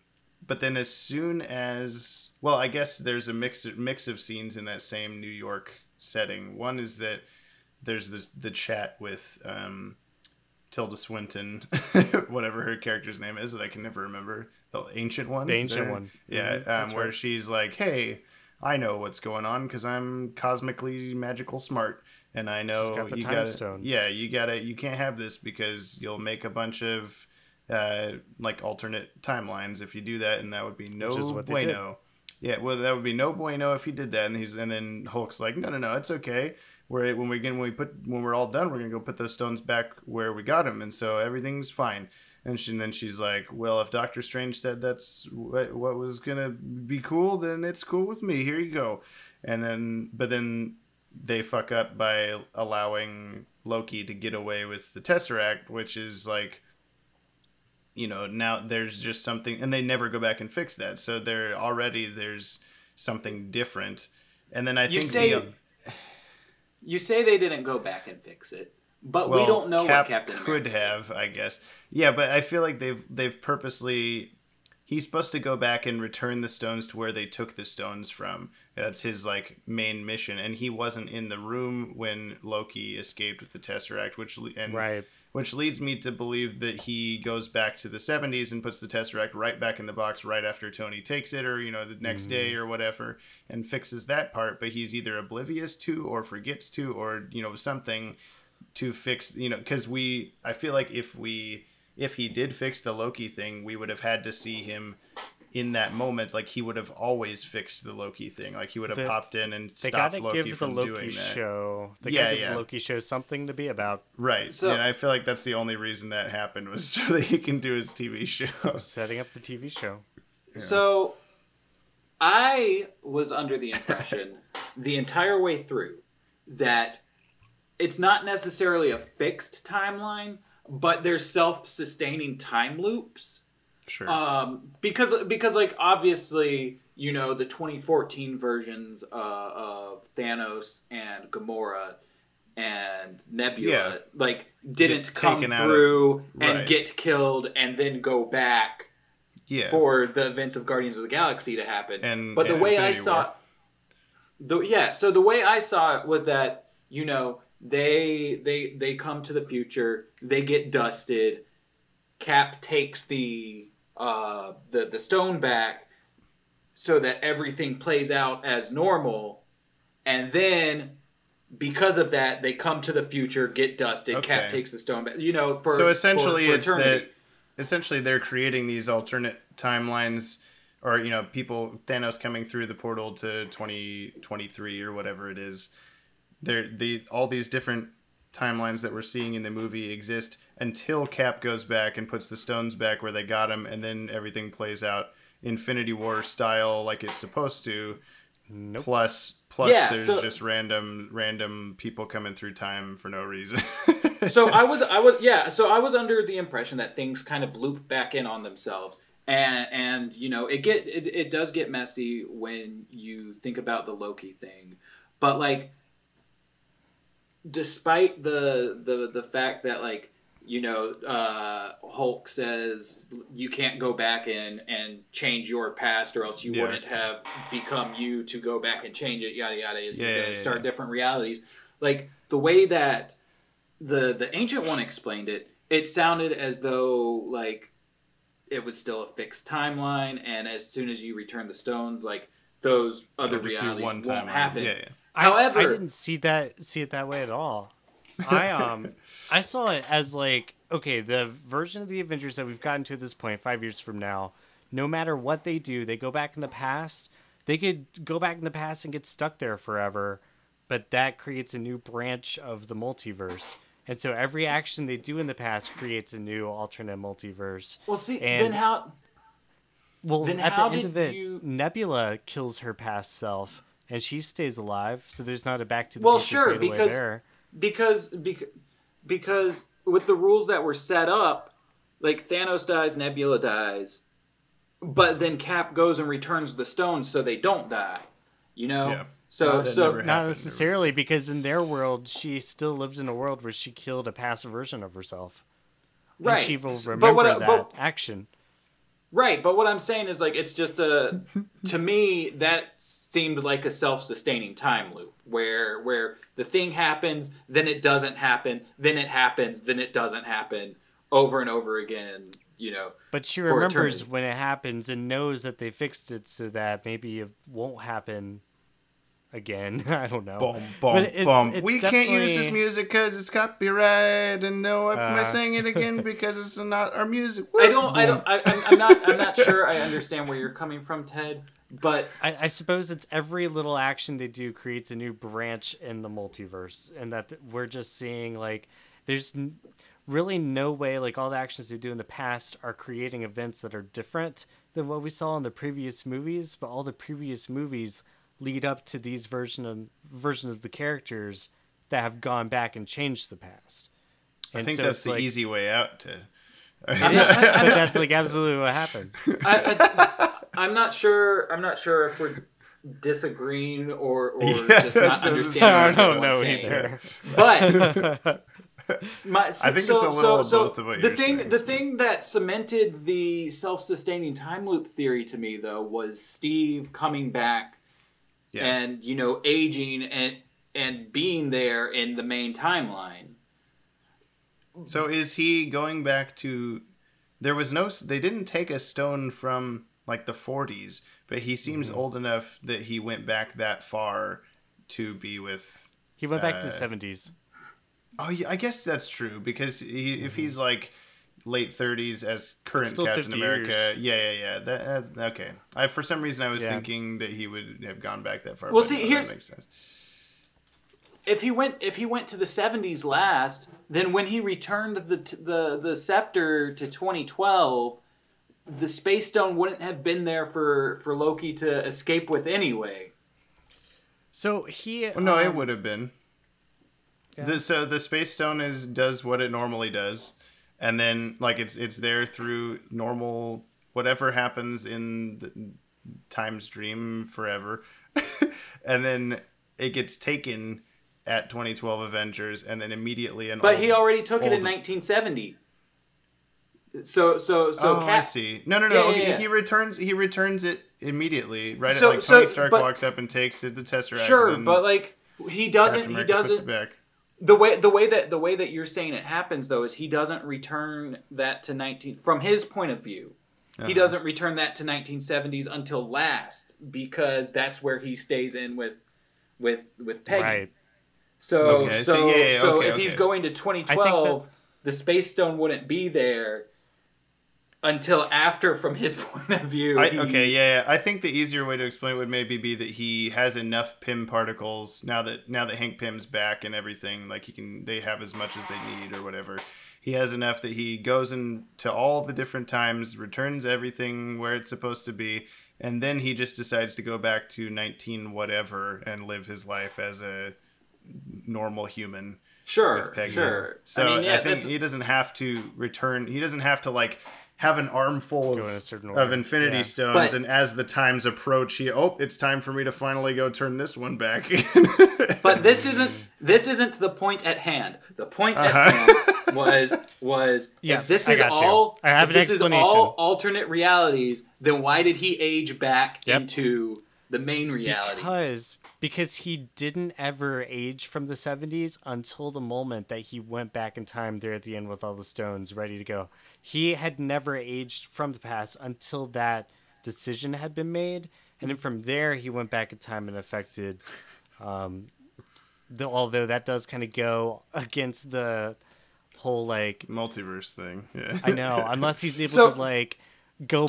But then as soon as, well, I guess there's a mix of scenes in that same New York setting. One is that there's the chat with, Tilda Swinton, whatever her character's name is that I can never remember. The ancient one? The ancient one. Yeah, mm-hmm. Where she's like, hey, I know what's going on because I'm cosmically magical smart. And I know you got the time stone. Yeah, you can't have this because you'll make a bunch of alternate timelines if you do that. And that would be no bueno. Yeah, well, that would be no bueno if he did that. And then Hulk's like, no, it's okay. Where when we're all done, we're gonna go put those stones back where we got them, and so everything's fine. And then she's like, "Well, if Doctor Strange said that's what was gonna be cool, then it's cool with me. Here you go." But then they fuck up by allowing Loki to get away with the Tesseract, which is like, now there's just something, and they never go back and fix that. So there's something different, and then You say they didn't go back and fix it, but we don't know what Captain America could have, I guess. Yeah, but I feel like they've purposely. He's supposed to go back and return the stones to where they took the stones from. That's his main mission, and he wasn't in the room when Loki escaped with the Tesseract, which leads me to believe that he goes back to the 70s and puts the Tesseract right back in the box right after Tony takes it or, the next day or whatever and fixes that part. But he's either oblivious to or forgets to or, something to fix, because I feel like if he did fix the Loki thing, we would have had to see him in that moment. Like he would have always fixed the Loki thing. Like he would have popped in and stopped Loki from doing that. They gotta give the Loki show something to be about. Right. So and I feel like that's the only reason that happened was so that he can do his TV show. Setting up the TV show. Yeah. So I was under the impression the entire way through that it's not necessarily a fixed timeline, but there's self-sustaining time loops. Sure. Because obviously, the 2014 versions of Thanos and Gamora and Nebula, didn't come through and get killed and then go back for the events of Guardians of the Galaxy to happen. So the way I saw it was that, they come to the future, they get dusted, Cap takes the stone back so that everything plays out as normal, And then because of that, they come to the future, get dusted. Okay. Cap takes the stone back. You know, for so essentially for it's eternity. That essentially they're creating these alternate timelines, or you know, people Thanos coming through the portal to 2023 or whatever it is. All these different timelines that we're seeing in the movie exist until Cap goes back and puts the stones back where they got him, and then everything plays out Infinity War style like it's supposed to. Nope. Plus yeah, there's just random people coming through time for no reason. So I was under the impression that things kind of loop back in on themselves. And you know, it does get messy when you think about the Loki thing. But like, despite the fact that, like, you know, Hulk says you can't go back and change your past, or else you wouldn't have become you to go back and change it, yada yada, start different realities. Like, the way that the Ancient One explained it, it sounded as though like it was still a fixed timeline, and as soon as you return the stones, like those other realities won't happen. However, I didn't see it that way at all. I saw it as like, okay, the version of the Avengers that we've gotten to at this point 5 years from now, no matter what they do, they go back in the past. They could go back in the past and get stuck there forever, but that creates a new branch of the multiverse. And so every action they do in the past creates a new alternate multiverse. Well, see, and then how? Well, then at how the end of it, Nebula kills her past self. And she stays alive, so there's not a back to the future way there. Well, sure, because with the rules that were set up, like Thanos dies, Nebula dies, but then Cap goes and returns the stones so they don't die. You know, so not necessarily, because in their world she still lives in a world where she killed a past version of herself, right? And she will remember that action. Right, but what I'm saying is, like, it's just a, to me, that seemed like a self-sustaining time loop where the thing happens, then it doesn't happen, then it happens, then it doesn't happen, over and over again, you know. But she remembers when it happens and knows that they fixed it so that maybe it won't happen again. I don't know. Boom, boom, boom. We can't use this music because it's copyright, and no, I'm not saying it again because it's not our music. I'm not sure I understand where you're coming from, Ted, but I suppose it's every little action they do creates a new branch in the multiverse, and that we're just seeing, like, there's really no way, like, all the actions they do in the past are creating events that are different than what we saw in the previous movies, but all the previous movies lead up to these versions of the characters that have gone back and changed the past. And I think so that's the, like, easy way out to. That's like absolutely what happened. I'm not sure if we're disagreeing or just not understanding. I don't know either. But I think it's a little of both of what you're saying. The thing that cemented the self-sustaining time loop theory to me, though, was Steve coming back. Yeah. And, you know, aging and being there in the main timeline. So is he going back to, they didn't take a stone from like the 40s, but he seems old enough that he went back that far to be with. He went back to the 70s. Oh, yeah, I guess that's true, because if he's like late 30s as current Captain America. Yeah. Okay. For some reason I was thinking that he would have gone back that far. Well, see, that makes sense. If he went to the 70s last, then when he returned the scepter to 2012, the space stone wouldn't have been there for Loki to escape with anyway. So no, it would have been. Yeah. So the space stone does what it normally does. And then, like, it's there through normal, whatever happens in the time stream forever. And then it gets taken at 2012 Avengers, and then immediately. He already took it in 1970. So. Oh, I see. No. Yeah. He returns it immediately. Right. So, like, Tony Stark walks up and takes it, the Tesseract. Sure, but like he doesn't. He doesn't. Puts it back. The way that you're saying it happens, though, is he doesn't return that to from his point of view. Uh-huh. He doesn't return that to 1970s until last, because that's where he stays in with with Peggy. Right. So okay. so he's going to 2012, the Space Stone wouldn't be there until after, from his point of view. I think the easier way to explain it would maybe be that he has enough Pym particles now that Hank Pym's back and everything, like they have as much as they need or whatever. He has enough that he goes into all the different times, returns everything where it's supposed to be, and then he just decides to go back to 19 whatever and live his life as a normal human. Sure. So I think he doesn't have to return. He doesn't have to have an armful of Infinity Stones, but, and as the times approach, it's time for me to finally go turn this one back. But this isn't the point at hand. The point at hand was if this is all alternate realities, then why did he age back into the main reality? Because he didn't ever age from the 70s until the moment that he went back in time there at the end with all the stones ready to go. He had never aged from the past until that decision had been made. And then from there, he went back in time and affected, although that does kind of go against the whole, multiverse thing. Yeah. I know, unless he's able to,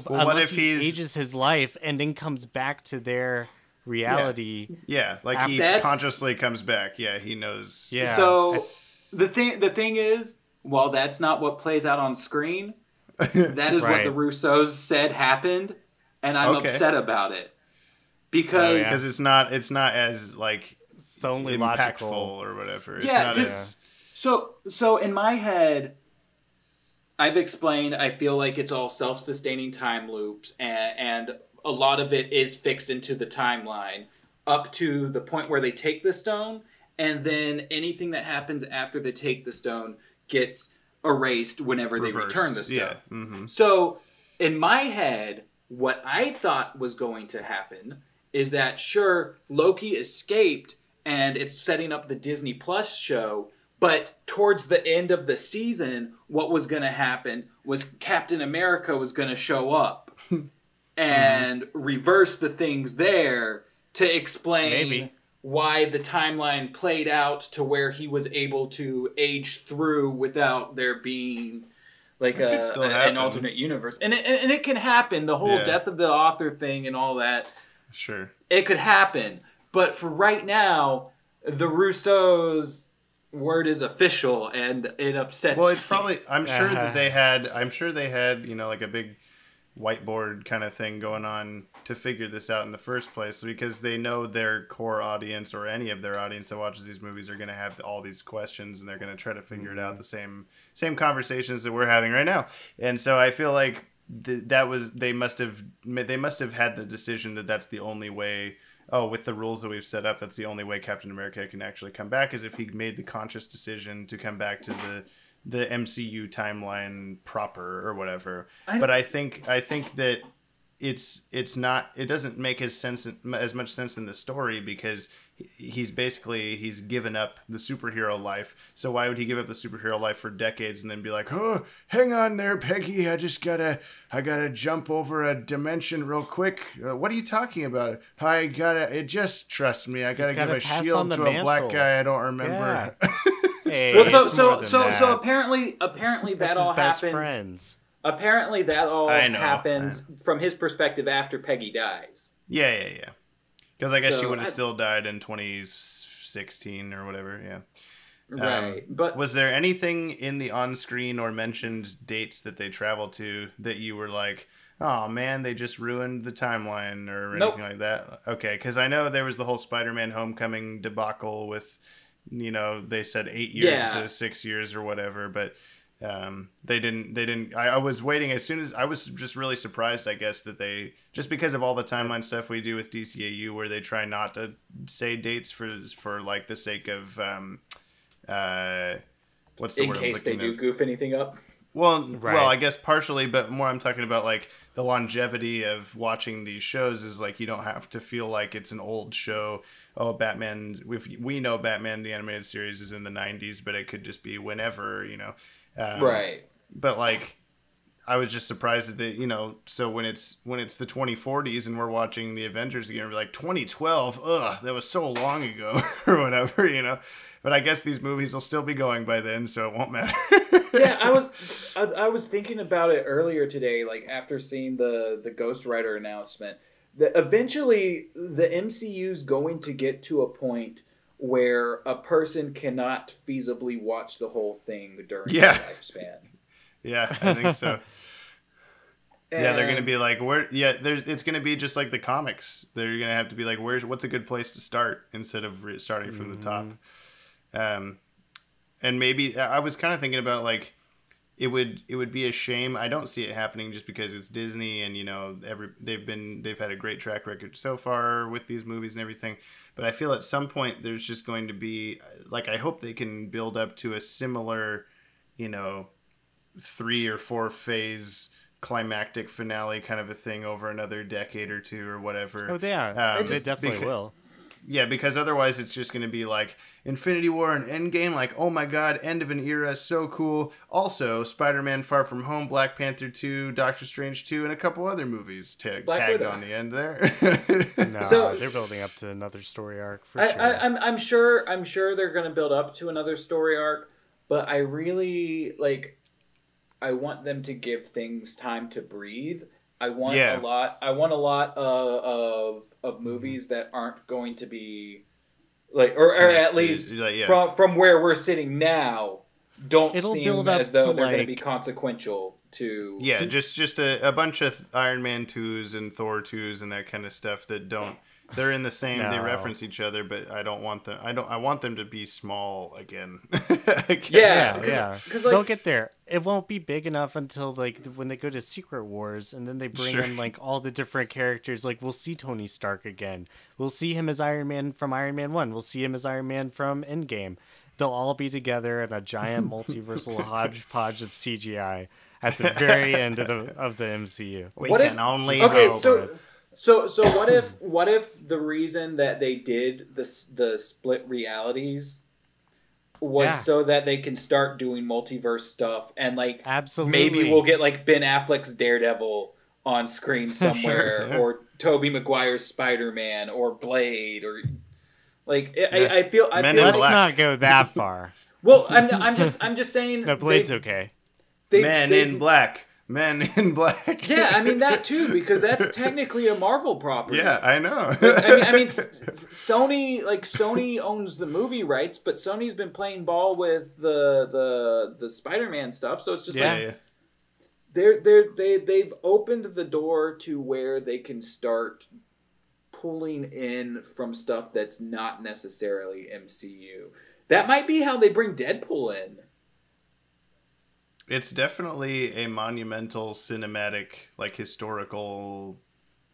unless he ages his life and then comes back to their reality. Yeah, he consciously comes back. Yeah, he knows. Yeah. So the thing is, while that's not what plays out on screen, that is what the Russos said happened, and I'm upset about it because it's not as it's the only impactful logical. Or whatever. It's not as... So in my head, I've explained, I feel like it's all self-sustaining time loops, and a lot of it is fixed into the timeline up to the point where they take the stone, and then anything that happens after they take the stone gets erased whenever reversed. They return the stone. Yeah. Mm-hmm. So in my head, what I thought was going to happen is that, sure, Loki escaped, and it's setting up the Disney Plus show, but towards the end of the season, what was going to happen was Captain America was going to show up and reverse the things there to explain why the timeline played out to where he was able to age through without there being an alternate universe. And it can happen, the whole death of the author thing and all that. Sure. It could happen. But for right now, the Russos... word is official, and it upsets me. Well, it's probably I'm sure they had a big whiteboard kind of thing going on to figure this out in the first place, because they know their core audience, or any of their audience that watches these movies, are going to have all these questions, and they're going to try to figure it out, the same conversations that we're having right now. And so I feel like they must have had the decision that that's the only way. Oh, with the rules that we've set up, that's the only way Captain America can actually come back, is if he made the conscious decision to come back to the MCU timeline proper or whatever. But I think that it doesn't make as much sense in the story, because he's given up the superhero life. So why would he give up the superhero life for decades and then be like, oh, hang on there, Peggy, I gotta jump over a dimension real quick. What are you talking about? Just trust me. I gotta give a shield to a black guy I don't remember. Yeah. So apparently that all happens. Friends. Apparently that all happens from his perspective after Peggy dies. Yeah. Because I guess she would have still died in 2016 or whatever, right. But was there anything in the on-screen or mentioned dates that they traveled to that you were like, oh man, they just ruined the timeline, or anything like that? Okay, because I know there was the whole Spider-Man Homecoming debacle with, they said 8 years instead of 6 years or whatever, but... They didn't. I was waiting. I was just really surprised, I guess, that they, just because of all the timeline stuff we do with DCAU, where they try not to say dates for the sake of what's the word? In case they do goof anything up. Well, I guess partially, but more I'm talking about the longevity of watching these shows is you don't have to feel like it's an old show. Oh, Batman. We know Batman the animated series is in the 90s, but it could just be whenever. But I was just surprised that, you know, so when it's the 2040s and we're watching the Avengers again, we're like 2012, ugh, that was so long ago or whatever, you know. But I guess these movies will still be going by then, so it won't matter. Yeah, I was thinking about it earlier today, like after seeing the Ghost Rider announcement, that eventually the MCU's going to get to a point where a person cannot feasibly watch the whole thing during their lifespan. Yeah, I think so. Yeah, they're gonna be like, where? Yeah, it's gonna be just like the comics. They're gonna have to be like, where's what's a good place to start instead of starting from the top. And maybe I was kind of thinking about like it would be a shame. I don't see it happening just because it's Disney and, you know, they've had a great track record so far with these movies and everything. But I feel at some point there's just going to be like, I hope they can build up to a similar, you know, 3 or 4 phase climactic finale kind of a thing over another decade or two or whatever. Oh, they are. They definitely will. Yeah, because otherwise it's just going to be like Infinity War and Endgame, like, oh my god, end of an era, so cool. Also, Spider-Man Far From Home, Black Panther 2, Doctor Strange 2, and a couple other movies tagged on the end there. No, so, they're building up to another story arc for sure. I'm sure they're going to build up to another story arc, but I really, like, I want them to give things time to breathe. I want a lot of movies that aren't going to be like, or at least from where we're sitting now, it'll seem as though they're like, going to be consequential to. Yeah, just a bunch of Iron Man 2s and Thor 2s and that kind of stuff that don't. They're in the same. No. They reference each other, but I don't want them. I want them to be small again. Yeah. Like, they'll get there. It won't be big enough until like when they go to Secret Wars, and then they bring in like all the different characters. Like we'll see Tony Stark again. We'll see him as Iron Man from Iron Man 1. We'll see him as Iron Man from Endgame. They'll all be together in a giant multiversal hodgepodge of CGI at the very end of the MCU. We can only hope. So what if the reason that they did the split realities was so that they can start doing multiverse stuff and like maybe we'll get like Ben Affleck's Daredevil on screen somewhere or Tobey Maguire's Spider-Man or Blade or like I feel like, let's not go that far. Well, I'm just saying no, Blade's okay. Men in Black. Yeah, I mean that too, because that's technically a Marvel property. Yeah, I know. Like, I mean, Sony owns the movie rights, but Sony's been playing ball with the Spider-Man stuff, so it's just they've opened the door to where they can start pulling in from stuff that's not necessarily MCU. That might be how they bring Deadpool in. It's definitely a monumental cinematic, like historical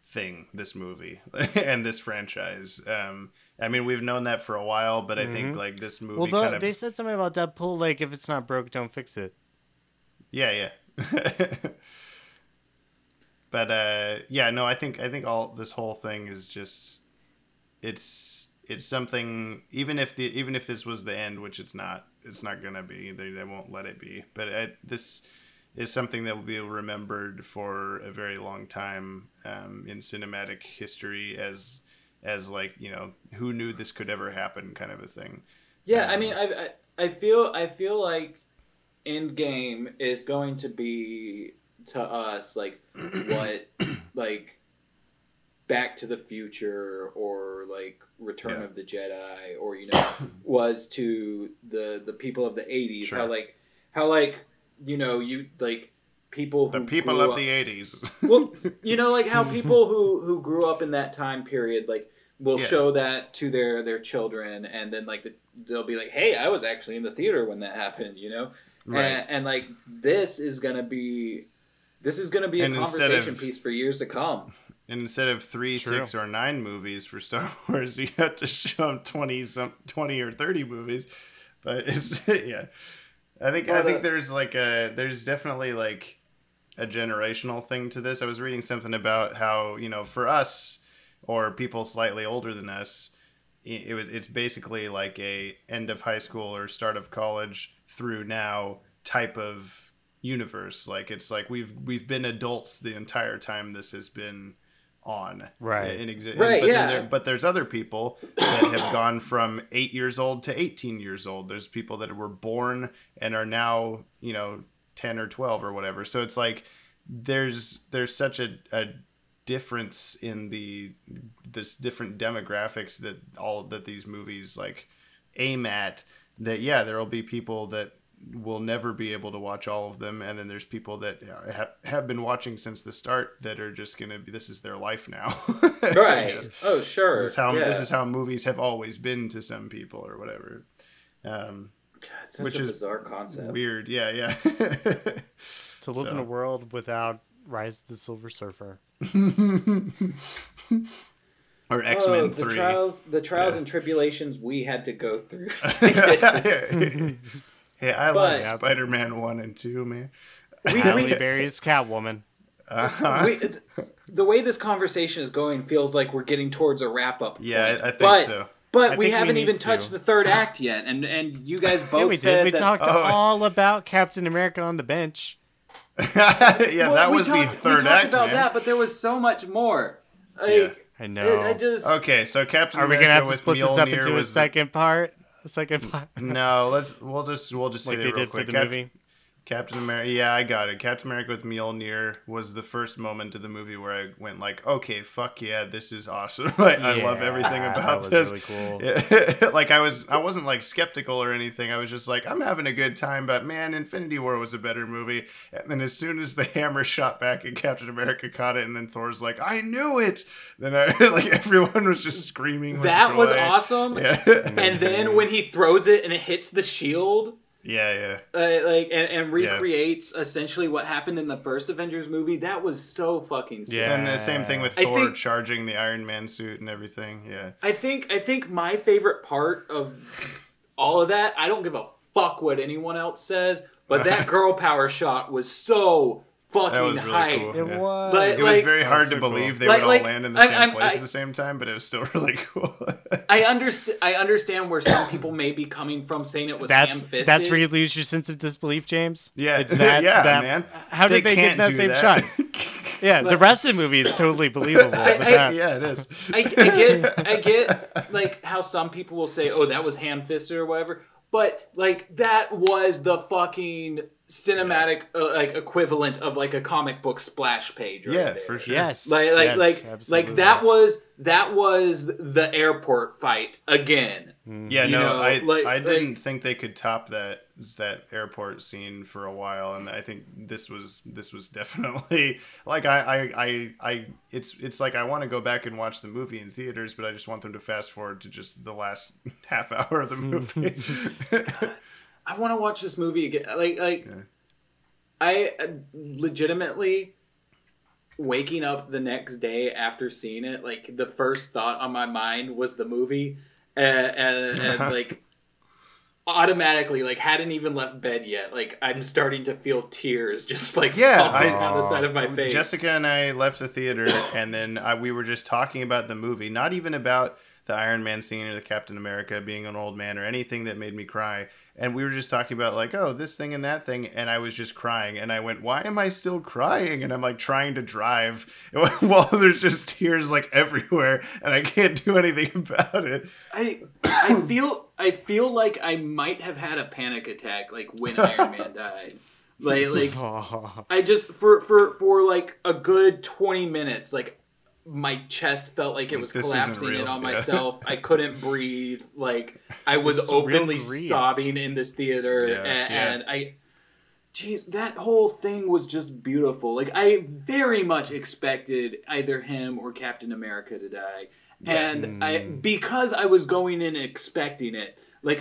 thing, this movie and this franchise. I mean, we've known that for a while, but I think like this movie they said something about Deadpool, like if it's not broke, don't fix it. Yeah. But I think all this whole thing is just it's something, even if this was the end, which it's not. It's not gonna be. They won't let it be. But this is something that will be remembered for a very long time in cinematic history as like, you know, who knew this could ever happen kind of a thing. Yeah, I mean, I feel like Endgame is going to be to us like what like Back to the Future or like Return of the Jedi, or, you know, was to the people of the 80s. How like you know, you like people who the people of the 80s. Well, you know, like how people who grew up in that time period like will show that to their children, and then like they'll be like, hey, I was actually in the theater when that happened, you know. Right. And like this is gonna be a conversation piece for years to come. And instead of 3, 6, or 9 movies for Star Wars, you have to show them 20 or 30 movies. But it's I think there's like there's definitely like a generational thing to this. I was reading something about how, you know, for us or people slightly older than us, it's basically like a end of high school or start of college through now type of universe. Like, it's like we've been adults the entire time this has been on. Right. But there's other people that have gone from 8 years old to 18 years old. There's people that were born and are now, 10 or 12 or whatever. So it's like there's such a difference in this different demographics that these movies like aim at, that there'll be people that will never be able to watch all of them, and then there's people that have been watching since the start that are just gonna be, this is their life now. Right. Oh, sure. This is how movies have always been to some people or whatever. God, it's such a bizarre concept. Weird. Yeah. To live in a world without Rise of the Silver Surfer. Or X-Men 3. The trials and tribulations we had to go through. Hey, I love Spider-Man 1 and 2, man. Halle Berry's Catwoman. The way this conversation is going feels like we're getting towards a wrap-up. Yeah, point. I think so. But we haven't even touched the third act yet, and you guys both said we talked all about Captain America on the bench. That was the third act. We talked about that, but there was so much more. I know. Okay, so Captain America. Are we gonna have to split this up into a second part? No, we'll just say it real quick. Captain America. Yeah, I got it. Captain America with Mjolnir was the first moment of the movie where I went like, okay, fuck yeah, this is awesome. I love everything about this. That was really cool. I wasn't like skeptical or anything. I was just like, I'm having a good time, but man, Infinity War was a better movie. And then as soon as the hammer shot back and Captain America caught it, and then Thor's like, I knew it. Then everyone was just screaming. That was awesome. Yeah. And then when he throws it and it hits the shield. And recreates essentially what happened in the first Avengers movie. That was so fucking sick. Yeah, and the same thing with Thor charging the Iron Man suit and everything. Yeah, I think my favorite part of all of that, I don't give a fuck what anyone else says, but that girl power shot was so fucking hype. Really cool. It was. It was very hard to believe they would all land in the same place at the same time, but it was still really cool. I understand where some people may be coming from, saying it was ham-fisted. That's where you lose your sense of disbelief, James. Yeah, it's that. Man. How did they get that same shot? Yeah, the rest of the movie is totally believable. It is. I get like how some people will say, "Oh, that was ham-fisted" or whatever. But, that was the fucking cinematic, equivalent of, a comic book splash page right there. For sure. Yes. That was the airport fight again. Yeah, I didn't think they could top that airport scene for a while, and I think this was definitely I want to go back and watch the movie in theaters, but I just want them to fast forward to just the last half hour of the movie. God, I want to watch this movie again. I legitimately, waking up the next day after seeing it, the first thought on my mind was the movie. Automatically, hadn't even left bed yet. I'm starting to feel tears just falling down the side of my face. Jessica and I left the theater, and then we were just talking about the movie, not even about the Iron Man scene or the Captain America being an old man or anything that made me cry. And we were just talking about this thing and that thing, and I was just crying. And I went, why am I still crying? And I'm trying to drive while there's just tears everywhere, and I can't do anything about it. I feel like I might have had a panic attack when Iron Man died. I just for a good 20 minutes my chest felt like it was collapsing in on myself. I couldn't breathe. I was openly sobbing in this theater. Geez, that whole thing was just beautiful. I very much expected either him or Captain America to die. And because I was going in expecting it,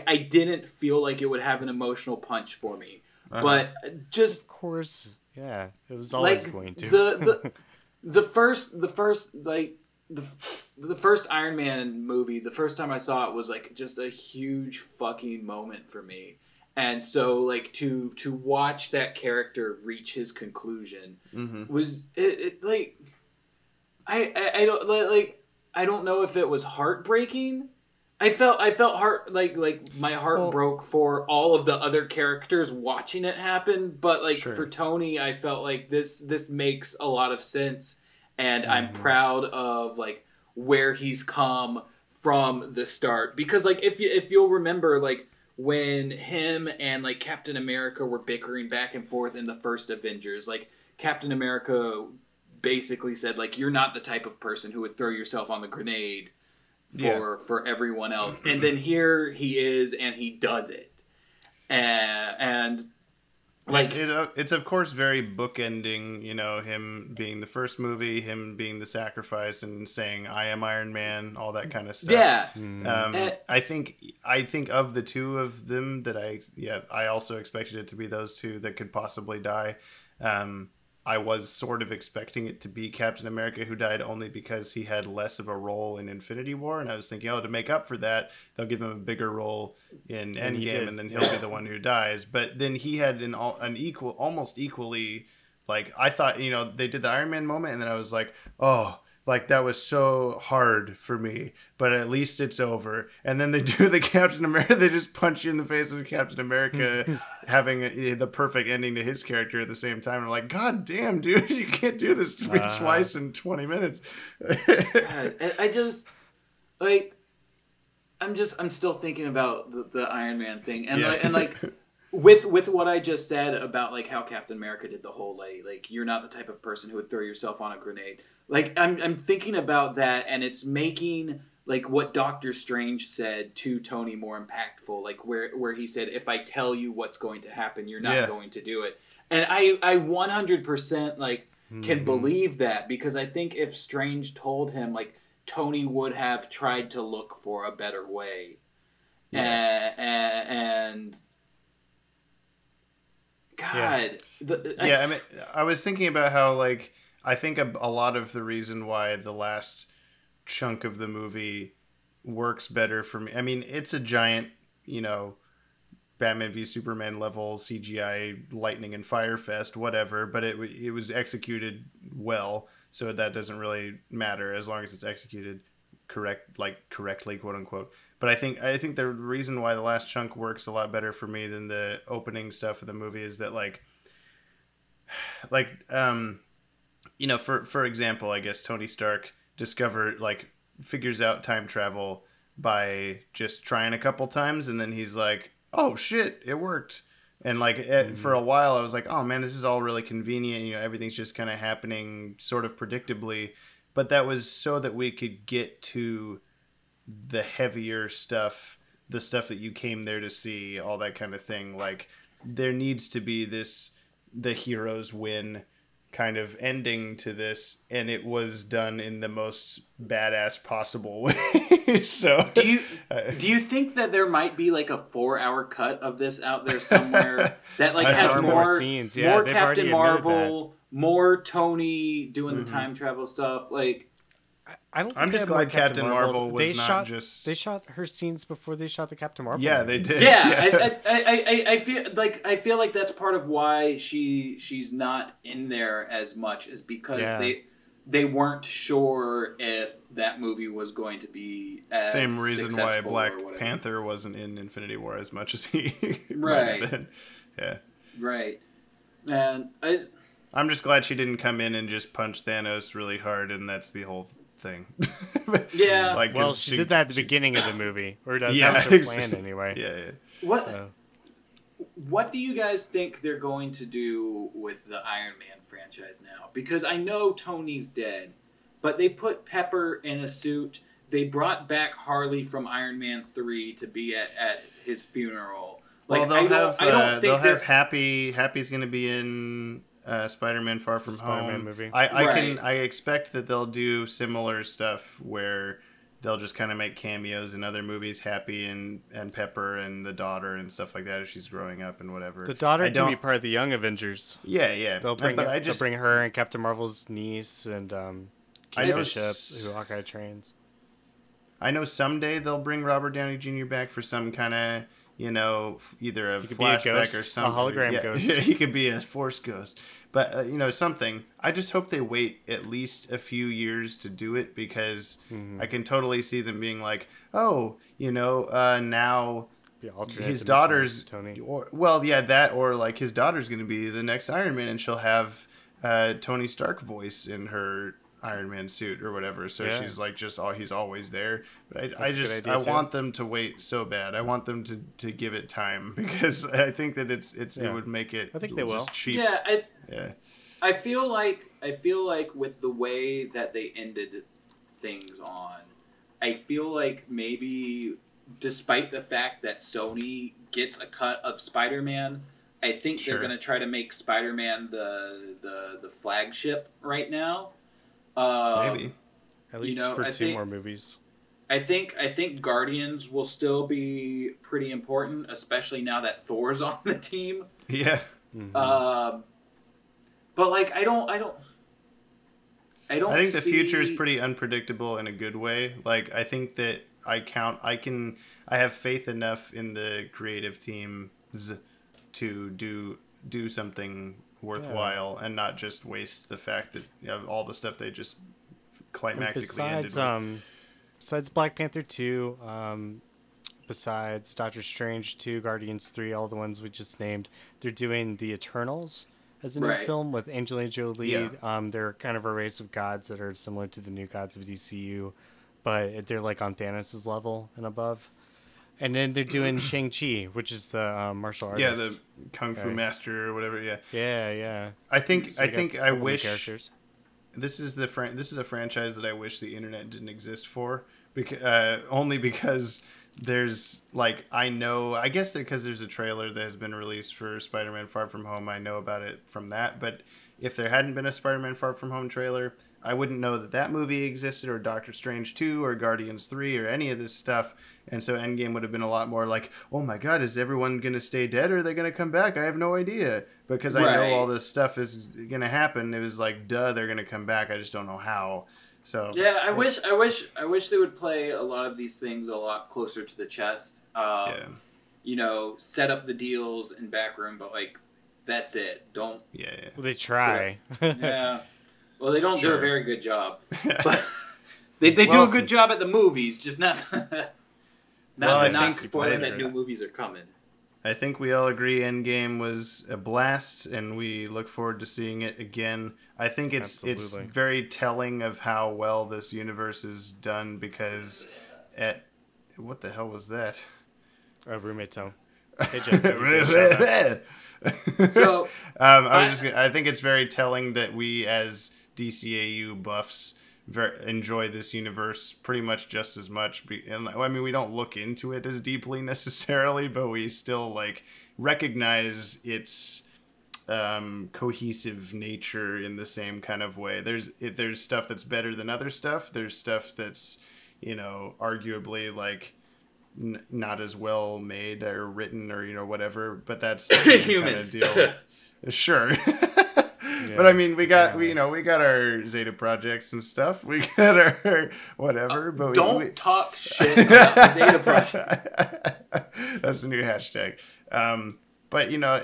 I didn't feel like it would have an emotional punch for me. But just... Of course, yeah. It was always going to. The first Iron Man movie, the first time I saw it was just a huge fucking moment for me. And so to watch that character reach his conclusion was I don't know if it was heartbreaking I felt my heart broke for all of the other characters watching it happen, but for Tony, I felt like this makes a lot of sense, and I'm proud of where he's come from the start, because if you'll remember when him and Captain America were bickering back and forth in the first Avengers, Captain America basically said you're not the type of person who would throw yourself on the grenade for everyone else. And then here he is, and he does it. It's of course very bookending, him being the first movie, him being the sacrifice and saying I am Iron Man, all that kind of stuff. Yeah. I think of the two of them that I also expected it to be those two that could possibly die. I was sort of expecting it to be Captain America who died, only because he had less of a role in Infinity War, and I was thinking, to make up for that, they'll give him a bigger role in Endgame, and then he'll be the one who dies. But then he had almost equally, I thought, they did the Iron Man moment, and then I was like, oh, that was so hard for me, but at least it's over. And then they do the Captain America. They just punch you in the face with Captain America having the perfect ending to his character at the same time. I'm like, God damn, dude, you can't do this to me twice in 20 minutes. God, I just, I'm still thinking about the Iron Man thing. And, with what I just said about how Captain America did the whole you're not the type of person who would throw yourself on a grenade. I'm thinking about that, and it's making what Doctor Strange said to Tony more impactful, where he said, if I tell you what's going to happen, you're not going to do it. And I 100% can believe that, because I think if Strange told him, Tony would have tried to look for a better way. Yeah. And God. Yeah. I mean, I was thinking about how I think a lot of the reason why the last chunk of the movie works better for me. I mean, it's a giant, Batman v Superman level CGI lightning and fire fest, whatever. But it was executed well, so that doesn't really matter as long as it's executed correctly, quote unquote. But I think the reason why the last chunk works a lot better for me than the opening stuff of the movie is that for example, I guess Tony Stark figures out time travel by just trying a couple times, and then he's like, oh shit, it worked. And for a while I was like, oh man, this is all really convenient, everything's just kind of happening sort of predictably. But that was so that we could get to the heavier stuff, the stuff that you came there to see, all that kind of thing. There needs to be the heroes win kind of ending to this, and it was done in the most badass possible way. So do you think that there might be a 4-hour cut of this out there somewhere that has more scenes? Yeah, more Captain Marvel, more Tony doing the time travel stuff. I'm just glad Captain Marvel was they shot her scenes before they shot the Captain Marvel. Yeah, they did. Yeah. I feel like that's part of why she's not in there as much, is because they weren't sure if that movie was going to be as same reason why Black Panther wasn't in Infinity War as much as he might have been. Yeah. Right. And I'm just glad she didn't come in and just punch Thanos really hard, and that's the whole thing. Yeah. Well, she did that at the beginning of the movie, or that was her plan anyway. Yeah. What do you guys think they're going to do with the Iron Man franchise now? Because I know Tony's dead, but they put Pepper in a suit. They brought back Harley from Iron Man 3 to be at his funeral. I don't think they'll have Happy. Happy's going to be in Spider-Man Far From Home movie. I expect that they'll do similar stuff where they'll just kind of make cameos in other movies. Happy and Pepper and the daughter and stuff like that, as she's growing up and whatever. The daughter can be part of the Young Avengers. Yeah. They'll bring her and Captain Marvel's niece and Bishop, who Hawkeye trains. I know someday they'll bring Robert Downey Jr. back for some kind of you know, either a flashback or something. A hologram ghost. He could be a force ghost. But, you know, something. I just hope they wait at least a few years to do it, because I can totally see them being like, oh, you know, now his daughter's... Tony. Well, yeah, that, or like his daughter's going to be the next Iron Man, and she'll have Tony Stark voice in her Iron Man suit or whatever, so she's like just he's always there. But I want them to wait so bad. I want them to give it time, because I think that it would make it, I think they will. Cheap. Yeah, I feel like with the way that they ended things on, I feel like maybe despite the fact that Sony gets a cut of Spider-Man, I think they're going to try to make Spider-Man the flagship right now. Maybe at least for two more movies. I think Guardians will still be pretty important, especially now that Thor's on the team. Yeah. But like I think the future is pretty unpredictable in a good way. Like I think that I have faith enough in the creative teams to do something worthwhile and not just waste the fact that, you know, all the stuff they just climactically ended with. Besides Black Panther 2, besides Doctor Strange 2, Guardians 3, all the ones we just named, they're doing The Eternals as a new film with Angelina Jolie. Yeah. They're kind of a race of gods that are similar to the new gods of DCU, but they're like on Thanos' level and above. And then they're doing Shang-Chi, which is the martial artist. Yeah, the kung fu master or whatever. Yeah. Yeah, yeah. I wish characters. This is a franchise that I wish the internet didn't exist for, because only because there's like I guess because there's a trailer that has been released for Spider-Man Far From Home. I know about it from that, but if there hadn't been a Spider-Man Far From Home trailer, I wouldn't know that movie existed, or Doctor Strange 2 or Guardians 3 or any of this stuff. And so Endgame would have been a lot more like, oh my God, is everyone going to stay dead or are they going to come back? I have no idea, because I know all this stuff is going to happen. It was like, duh, they're going to come back. I just don't know how. So yeah, I wish they would play a lot of these things a lot closer to the chest. You know, set up the deals in backroom, but like, that's it. Don't. Yeah. Well, they try. Yeah. Well, they don't do a very good job. But they do a good job at the movies, just not not spoiling that new movies are coming. I think we all agree Endgame was a blast, and we look forward to seeing it again. I think it's very telling of how well this universe is done, because at what the hell was that? Roommate tone. Hey, Jason. So I think it's very telling that we as DCAU buffs enjoy this universe pretty much just as much. And I mean, we don't look into it as deeply necessarily, but we still like recognize its cohesive nature in the same kind of way. There's stuff that's better than other stuff. There's stuff that's, you know, arguably like not as well made or written or, you know, whatever, but that's humans kind of deal with. Sure. But I mean, we got our Zeta projects and stuff. We got our whatever. But don't talk shit about Zeta project. That's the new hashtag. But you know,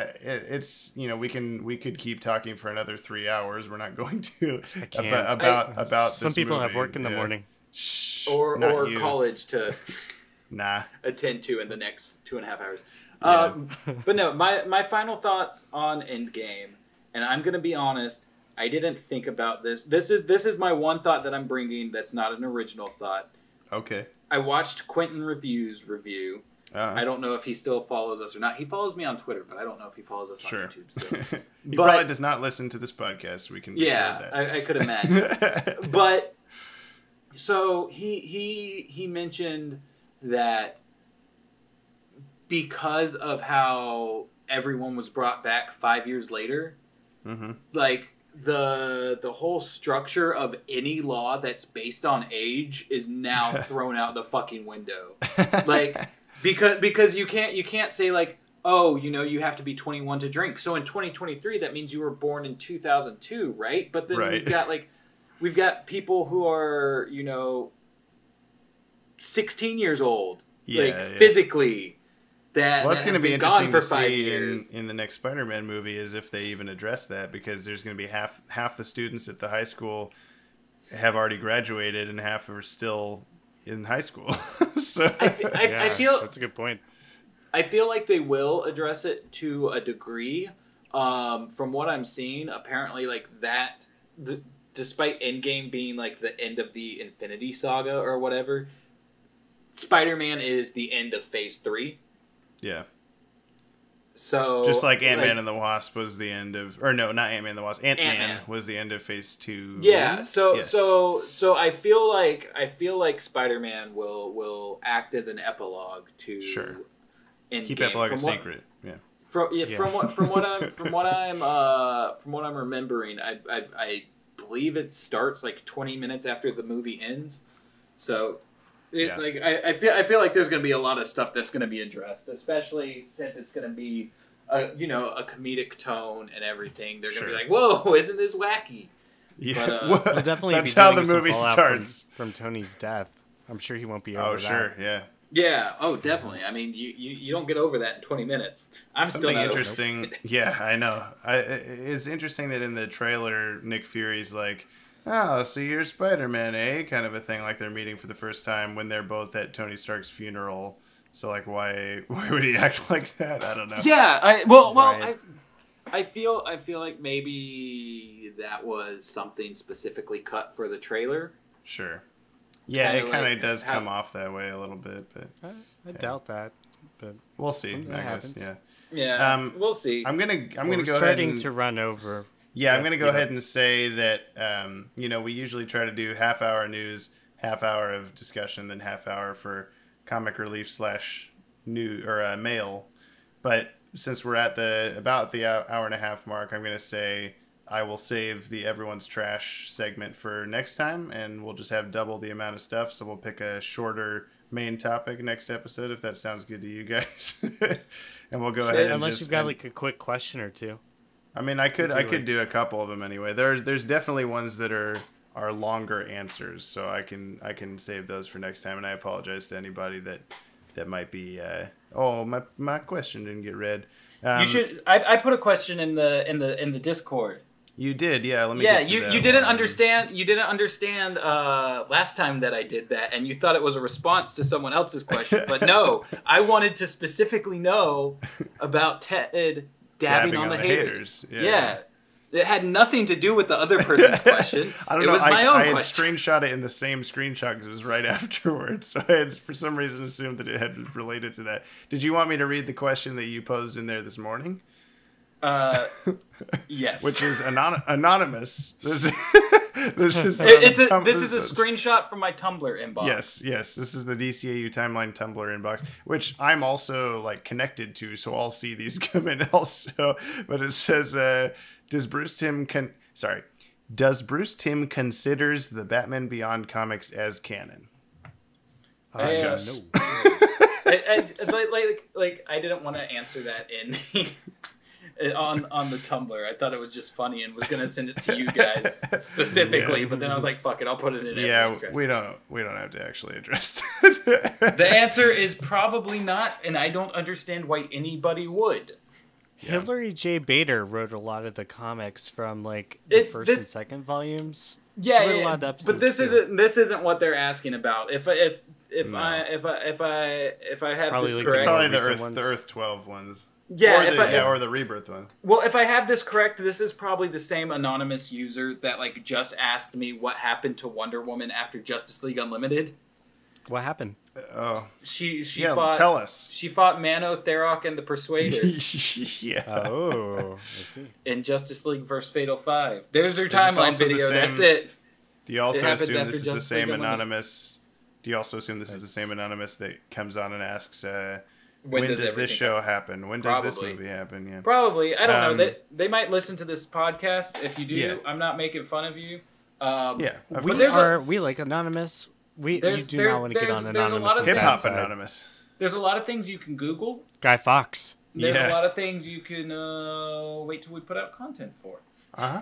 it's, you know, we could keep talking for another 3 hours. We're not going to about some this people movie. Have work in the morning. Shh, or college to attend to in the next 2.5 hours. Yeah. But no, my final thoughts on Endgame. And I'm going to be honest, I didn't think about this. This is my one thought that I'm bringing that's not an original thought. Okay. I watched Quentin Review's review. I don't know if he still follows us or not. He follows me on Twitter, but I don't know if he follows us on YouTube still. He probably does not listen to this podcast. We can decide that. I could imagine. But so he mentioned that because of how everyone was brought back 5 years later, like the whole structure of any law that's based on age is now thrown out the fucking window. Like because you can't say like, oh, you know, you have to be 21 to drink. So in 2023, that means you were born in 2002, right? But then we've got people who are, you know, 16 years old, physically. that well, that's going to be interesting to see in the next Spider-Man movie, is if they even address that, because there's going to be half the students at the high school have already graduated and half are still in high school. So I feel that's a good point. I feel like they will address it to a degree. From what I'm seeing, apparently, like that, despite Endgame being like the end of the Infinity Saga or whatever, Spider-Man is the end of Phase 3. Yeah. So just like Ant-Man and the Wasp was the end of, or no, not Ant-Man and the Wasp, Ant-Man was the end of Phase 2. Yeah. So yes. so I feel like Spider-Man will act as an epilogue to Endgame. Keep epilogue a secret. Yeah. From what I'm remembering, I believe it starts like 20 minutes after the movie ends. So I feel like there's going to be a lot of stuff that's going to be addressed, especially since it's going to be a comedic tone and everything. They're going to be like, "Whoa, isn't this wacky?" Yeah, but, well, definitely. That's how the movie starts from Tony's death. I'm sure he won't be over that. Yeah. Yeah. Oh, definitely. I mean, you don't get over that in 20 minutes. I'm still not interesting. Over it. Yeah, I know. It's interesting that in the trailer, Nick Fury's like, "Oh, so you're Spider-Man, eh?" kind of a thing. Like they're meeting for the first time when they're both at Tony Stark's funeral. So like, why would he act like that? I don't know. Yeah. I feel like maybe that was something specifically cut for the trailer. Sure. Yeah, it kind of like does come off that way a little bit, but I doubt that. But we'll see. I guess. Yeah. Yeah. We'll see. I'm gonna go ahead and to run over. Yeah, I'm going to go ahead and say that, we usually try to do half-hour news, half-hour of discussion, then half-hour for comic relief /new or mail. But since we're at about the hour and a half mark, I'm going to say I will save the Everyone's Trash segment for next time, and we'll just have double the amount of stuff, so we'll pick a shorter main topic next episode, if that sounds good to you guys. And we'll go ahead and unless you've got like a quick question or two. I mean, I could do a couple of them anyway. There's definitely ones that are longer answers, so I can save those for next time. And I apologize to anybody that might be. My question didn't get read. You should. I put a question in the Discord. You did, yeah. Let me. Yeah, you didn't understand. You didn't understand last time that I did that, and you thought it was a response to someone else's question. But no, I wanted to specifically know about Ted. Dabbing on the haters. Yeah. It had nothing to do with the other person's question. I don't know. It was my own question. I had screenshot it in the same screenshot because it was right afterwards. So I had, for some reason, assumed that it had related to that. Did you want me to read the question that you posed in there this morning? Yes. Which is anonymous. This is a screenshot from my Tumblr inbox. Yes. This is the DCAU timeline Tumblr inbox, which I'm also like connected to, so I'll see these come in also. But it says, does Bruce Timm considers the Batman Beyond comics as canon? Discuss. No. I didn't want to answer that in the on the Tumblr. I thought it was just funny and was gonna send it to you guys specifically, but then I was like, "Fuck it, I'll put it in." We don't have to actually address that. The answer is probably not, and I don't understand why anybody would. Yeah. Hilary J. Bader wrote a lot of the comics from like the first and second volumes. Yeah, yeah. A lot of but this too. This isn't what they're asking about. If I have probably this correct, probably the Earth 12 ones. Yeah, or the Rebirth one. Well, if I have this correct, this is probably the same anonymous user that like just asked me what happened to Wonder Woman after Justice League Unlimited. What happened? Oh, she fought. Tell us. She fought Mano, Tharok, and the Persuader. Yeah. Oh, I see. In Justice League vs. Fatal 5, there's your timeline video. That's it. Do you also assume this is the same anonymous? Do you also assume this is the same anonymous that comes on and asks? When does this show happen? When does this movie happen? Yeah, probably. I don't know. They might listen to this podcast. If you do, yeah. I'm not making fun of you. We like anonymous. We do not want to get on anonymous. Hip hop anonymous. There's a lot of things you can Google. Guy Fawkes. There's a lot of things you can wait till we put out content for. Uh huh.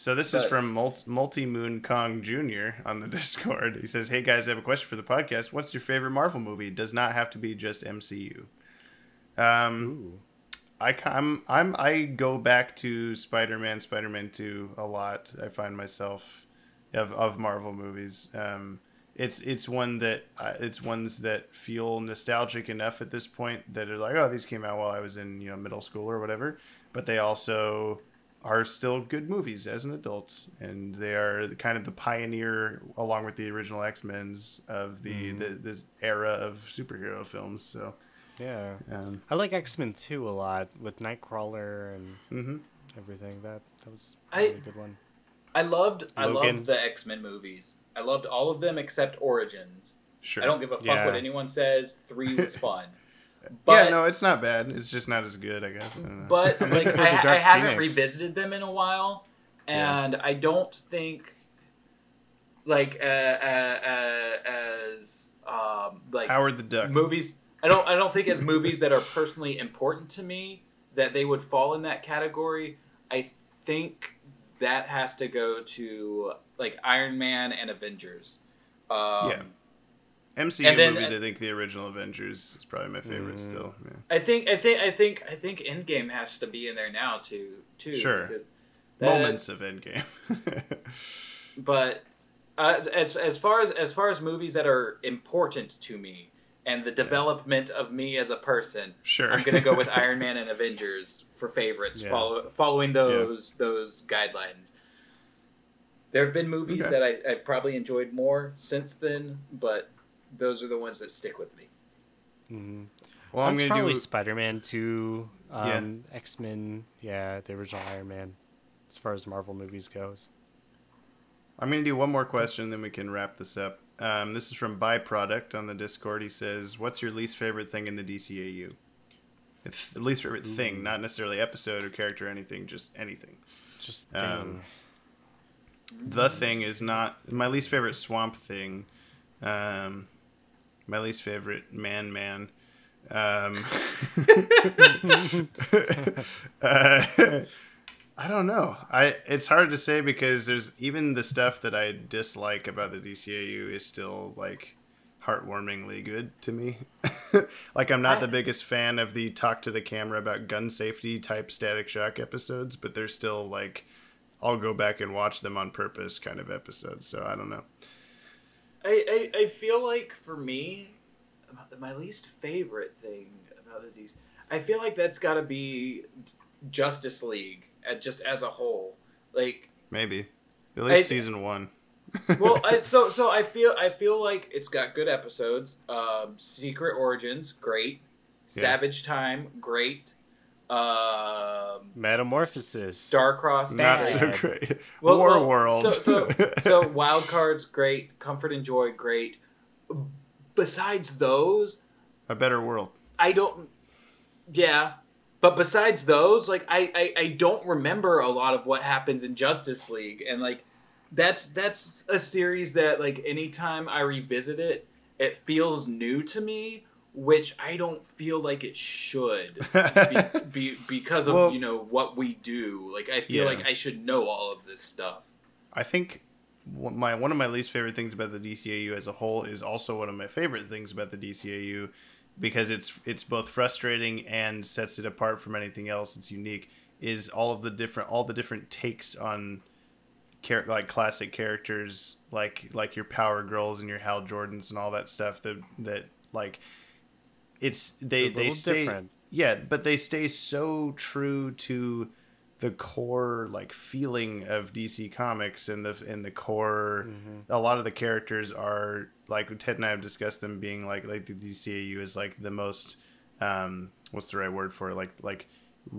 So this is from Multi Moon Kong Jr. on the Discord. He says, "Hey guys, I have a question for the podcast. What's your favorite Marvel movie? It does not have to be just MCU." I go back to Spider-Man, Spider-Man 2 a lot. I find myself of Marvel movies. It's ones that feel nostalgic enough at this point that are like, oh, these came out while I was in, you know, middle school or whatever, but they also are still good movies as an adult, and they are kind of the pioneer, along with the original X-Men's, of the, this era of superhero films. So yeah, I like X-Men 2 a lot, with Nightcrawler and everything. That was really a good one. I loved the X-Men movies. I loved all of them except Origins. Sure. I don't give a fuck what anyone says. 3 was fun. But, yeah, no, it's not bad. It's just not as good, I guess. I don't know. But like, I haven't revisited them in a while, and I don't think like as Howard the Duck movies. I don't think as movies that are personally important to me that they would fall in that category. I think that has to go to like Iron Man and Avengers. MCU movies. I think the original Avengers is probably my favorite still. Yeah. I think Endgame has to be in there now too. Sure. Moments of Endgame. But as far as movies that are important to me and the development of me as a person, sure, I'm gonna go with Iron Man and Avengers for favorites. Yeah. Following those guidelines. There have been movies that I probably enjoyed more since then, but those are the ones that stick with me. Mm-hmm. Well, I'm gonna probably do Spider-Man 2, X-Men, the original Iron Man, as far as Marvel movies goes. I'm gonna do one more question, then we can wrap this up. This is from Byproduct on the Discord. He says, "What's your least favorite thing in the DCAU?" It's the least favorite thing, not necessarily episode or character or anything, just anything. Just thing. The thing is not my least favorite. Swamp Thing. My least favorite man. I don't know. It's hard to say because there's even the stuff that I dislike about the DCAU is still like heartwarmingly good to me. Like I'm not the biggest fan of the talk to the camera about gun safety type Static Shock episodes, but they're still like I'll go back and watch them on purpose kind of episodes. So I don't know. I feel like for me, my least favorite thing about the DC, I feel like that's got to be Justice League, just as a whole. Like maybe at least season 1. Well, I feel like it's got good episodes. Secret Origins, great. Yeah. Savage Time, great. Metamorphosis, Starcross, not so great. Well, War World, so Wild Cards, great. Comfort and Joy, great. Besides those, A Better World. But besides those, like I don't remember a lot of what happens in Justice League, and like that's a series that like anytime I revisit it, it feels new to me. Which I don't feel like it should because of, well, you know, what we do. Like, I feel like I should know all of this stuff. I think one of my least favorite things about the DCAU as a whole is also one of my favorite things about the DCAU because it's both frustrating and sets it apart from anything else. It's unique is all the different takes on like classic characters, like your Power Girls and your Hal Jordans and all that stuff that like, it's they stay different. Yeah, but they stay so true to the core like feeling of DC Comics and the core. A lot of the characters are like Ted and I have discussed them being like the DCAU is like the most what's the right word for it? Like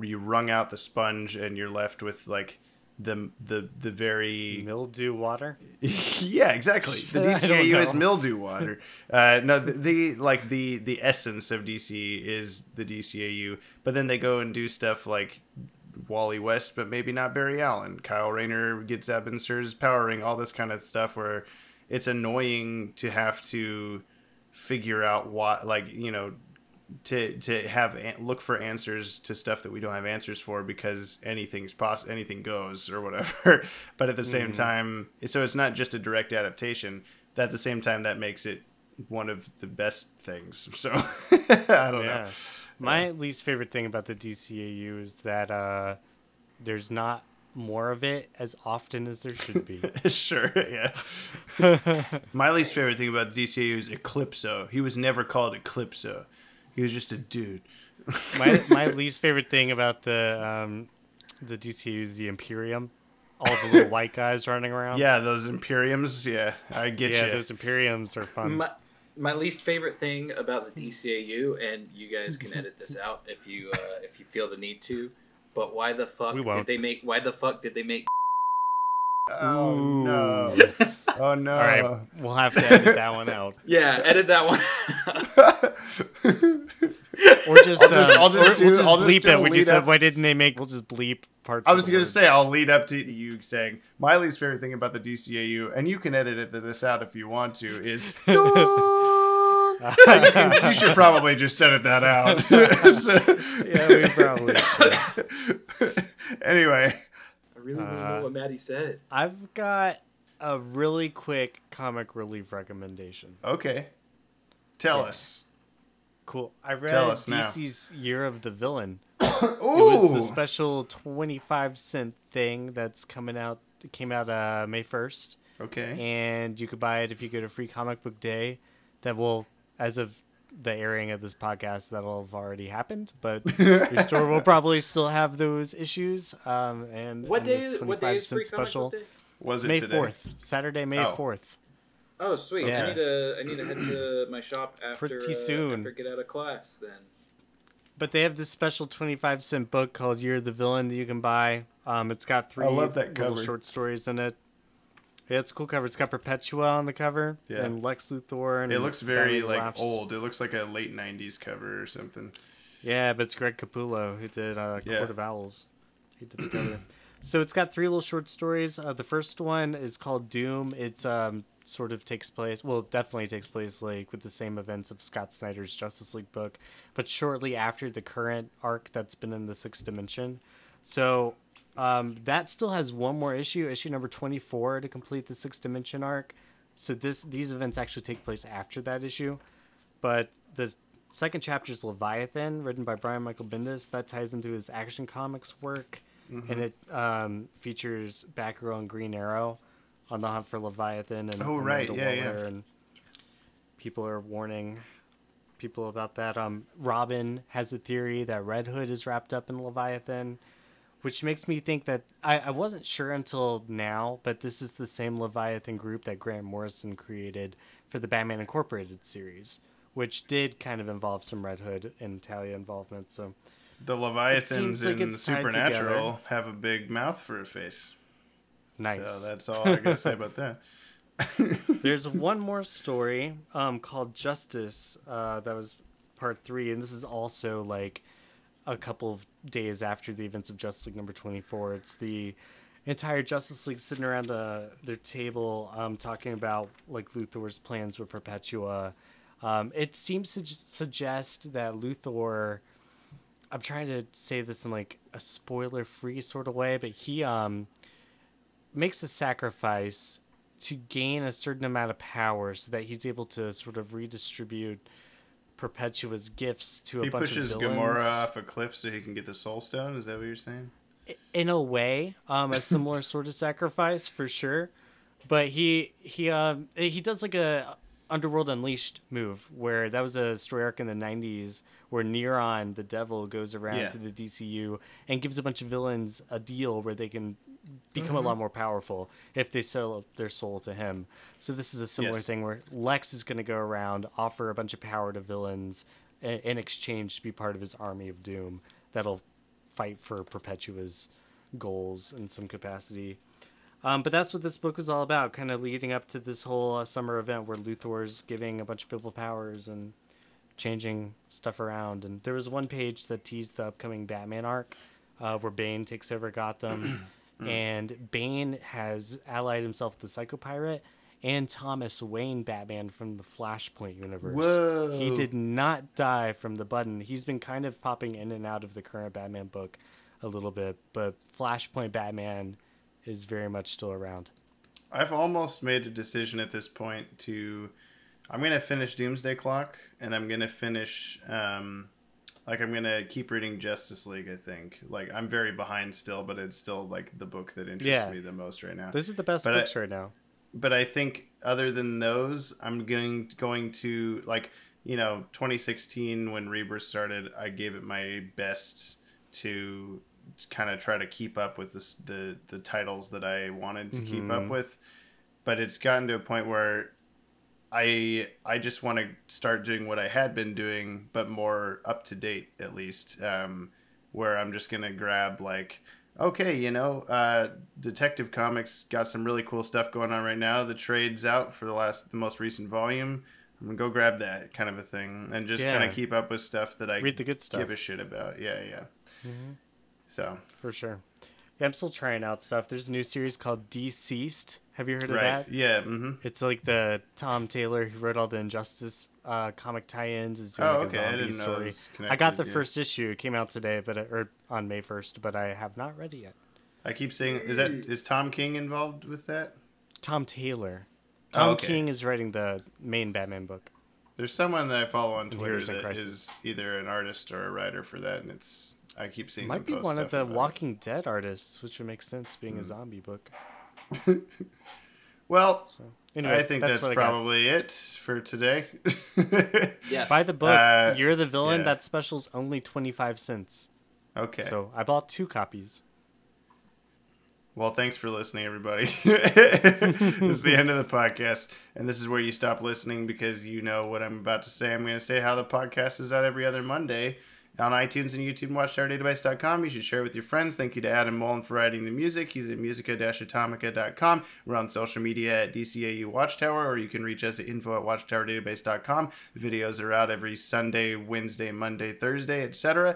you wrung out the sponge and you're left with like the very mildew water. Yeah, exactly. The DCAU is mildew water. The essence of DC is the DCAU, but then they go and do stuff like Wally West, but maybe not Barry Allen. Kyle Rayner gets up and serves Power Ring, all this kind of stuff where it's annoying to have to figure out what, like, you know, to have look for answers to stuff that we don't have answers for, because anything goes or whatever. But at the same time, so it's not just a direct adaptation. At the same time, that makes it one of the best things. So I don't know. My least favorite thing about the DCAU is that there's not more of it as often as there should be. Sure, yeah. My least favorite thing about DCAU is Eclipso. He was never called Eclipso. He was just a dude. My least favorite thing about the DCAU is the Imperium. All the little white guys running around. Yeah, those Imperiums. Yeah, I get you. Yeah, those Imperiums are fun. My least favorite thing about the DCAU, and you guys can edit this out if you feel the need to, but why the fuck did they make? Why the fuck did they make? Oh no! Oh no! All right, we'll have to edit that one out. Yeah, edit that one out. Or just I'll just bleep it. We just said, why didn't they make? We'll just bleep parts. I was going to say, I'll lead up to you saying my least favorite thing about the DCAU, and you can edit this out if you want to, is you should probably just edit that out. So, yeah, we probably should. Anyway, I really want to know what Maddie said. I've got a really quick comic relief recommendation. Okay, tell us. Cool. I read DC's Year of the Villain. It was the special 25-cent thing that's coming out. It came out May 1st. Okay. And you could buy it if you go to Free Comic Book Day. That will, as of the airing of this podcast, that'll have already happened. But your store will probably still have those issues. And what day is Free Comic Book Day? Was it May today? 4th, Saturday, May 4th. Oh, sweet. Yeah. I need to head to my shop after get out of class then. But they have this special 25-cent book called Year of the Villain that you can buy. It's got three little short stories in it. Yeah, it's a cool cover. It's got Perpetua on the cover and Lex Luthor. And it looks very old. It looks like a late 90s cover or something. Yeah, but it's Greg Capullo who did Court of Owls. He did the cover. So it's got three little short stories. The first one is called Doom. It's sort of definitely takes place like with the same events of Scott Snyder's Justice League book, but shortly after the current arc that's been in the sixth dimension. So that still has one more issue number 24 to complete the sixth dimension arc. So these events actually take place after that issue. But the second chapter is Leviathan, written by Brian Michael Bendis. That ties into his Action Comics work, and it features Batgirl and Green Arrow on the hunt for Leviathan, and and people are warning people about that. Robin has a theory that Red Hood is wrapped up in Leviathan, which makes me think that I wasn't sure until now, but this is the same Leviathan group that Grant Morrison created for the Batman Incorporated series, which did kind of involve some Red Hood and Talia involvement. So the Leviathans in Supernatural have a big mouth for a face. Nice. So that's all I gotta say about that. There's one more story called Justice that was part 3, and this is also like a couple of days after the events of Justice League number 24. It's the entire Justice League sitting around their table talking about like Luthor's plans with Perpetua. It seems to suggest that Luthor, I'm trying to say this in like a spoiler-free sort of way, but he makes a sacrifice to gain a certain amount of power so that he's able to sort of redistribute Perpetua's gifts to a bunch of villains. He pushes Gamora off a cliff so he can get the Soul Stone? Is that what you're saying? In a way, a similar sort of sacrifice for sure. But he does like a Underworld Unleashed move, where that was a story arc in the 90s where Neron the Devil goes around to the DCU and gives a bunch of villains a deal where they can become a lot more powerful if they sell their soul to him. So this is a similar thing where Lex is going to go around, offer a bunch of power to villains in exchange to be part of his army of doom that'll fight for Perpetua's goals in some capacity. But that's what this book was all about, kind of leading up to this whole summer event where Luthor's giving a bunch of people powers and changing stuff around. And there was one page that teased the upcoming Batman arc where Bane takes over Gotham. And Bane has allied himself with the Psycho Pirate, and Thomas Wayne Batman from the Flashpoint universe. Whoa. He did not die from the button. He's been kind of popping in and out of the current Batman book a little bit, but Flashpoint Batman is very much still around. I've almost made a decision at this point to... I'm going to finish Doomsday Clock, and I'm going to finish... I'm going to keep reading Justice League, I think. Like, I'm very behind still, but it's still, like, the book that interests me the most right now. This is the best books right now. But I think other than those, I'm going to, like, you know, 2016 when Rebirth started, I gave it my best to kind of try to keep up with this, the titles that I wanted to keep up with. But it's gotten to a point where... I just want to start doing what I had been doing, but more up to date at least, where I'm just going to grab like, okay, you know, Detective Comics got some really cool stuff going on right now. The trade's out for the most recent volume. I'm going to go grab that kind of a thing and just kind of keep up with stuff that I give a shit about. So for sure. Yeah, I'm still trying out stuff. There's a new series called Deceased. Have you heard of that? Yeah. It's like the Tom Taylor who wrote all the Injustice comic tie-ins is doing like a zombie story. I got the first issue. It came out today, but or on May 1st, but I have not read it yet. I keep saying, is Tom King involved with that? Tom Taylor. Tom King is writing the main Batman book. There's someone that I follow on Twitter that is either an artist or a writer for that, and it's I keep seeing. It might be one of the Walking Dead artists, which would make sense being a zombie book. Anyway, I think that's probably it for today. Yes. Buy the book. You're the Villain. Yeah. That special's only 25 cents. Okay. So I bought 2 copies. Well, thanks for listening, everybody. This is the end of the podcast, and this is where you stop listening because you know what I'm about to say. I'm going to say how the podcast is out every other Monday on iTunes and YouTube, WatchtowerDatabase.com. You should share it with your friends. Thank you to Adam Mullen for writing the music. He's at musica-atomica.com. We're on social media at DCAU Watchtower, or you can reach us at info@watchtowerdatabase.com. Videos are out every Sunday, Wednesday, Monday, Thursday, etc.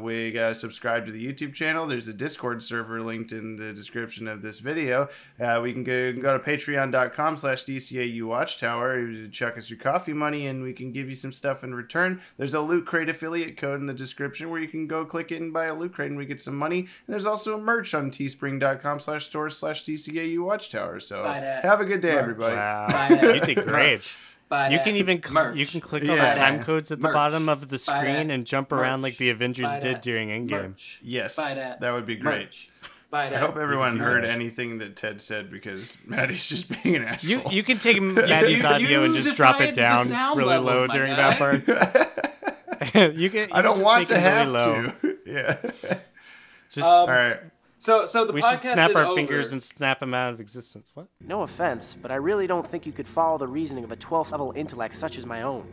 We gotta subscribe to the YouTube channel. There's a Discord server linked in the description of this video. We can go to patreon.com/DCAU Watchtower to chuck us your coffee money, and we can give you some stuff in return. There's a Loot Crate affiliate code in the description where you can go click it and buy a Loot Crate and we get some money. And there's also a merch on teespring.com/stores/DCAU Watchtower. So have a good day, everybody. Wow. You did great. You can even click on the time codes at the bottom of the screen and jump around like the Avengers did during Endgame. Yes, that would be great. I hope everyone heard anything that Ted said because Maddie's just being an asshole. You can take Maddie's audio and just drop it down really low during that part. I don't want to have to. Yeah. Just all right. So the we podcast should snap is our over. Fingers and snap them out of existence. What? No offense, but I really don't think you could follow the reasoning of a 12th level intellect such as my own.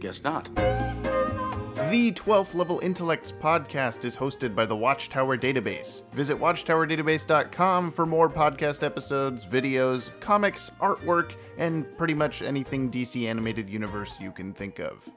Guess not. The 12th Level Intellects podcast is hosted by the Watchtower Database. Visit WatchtowerDatabase.com for more podcast episodes, videos, comics, artwork, and pretty much anything DC Animated Universe you can think of.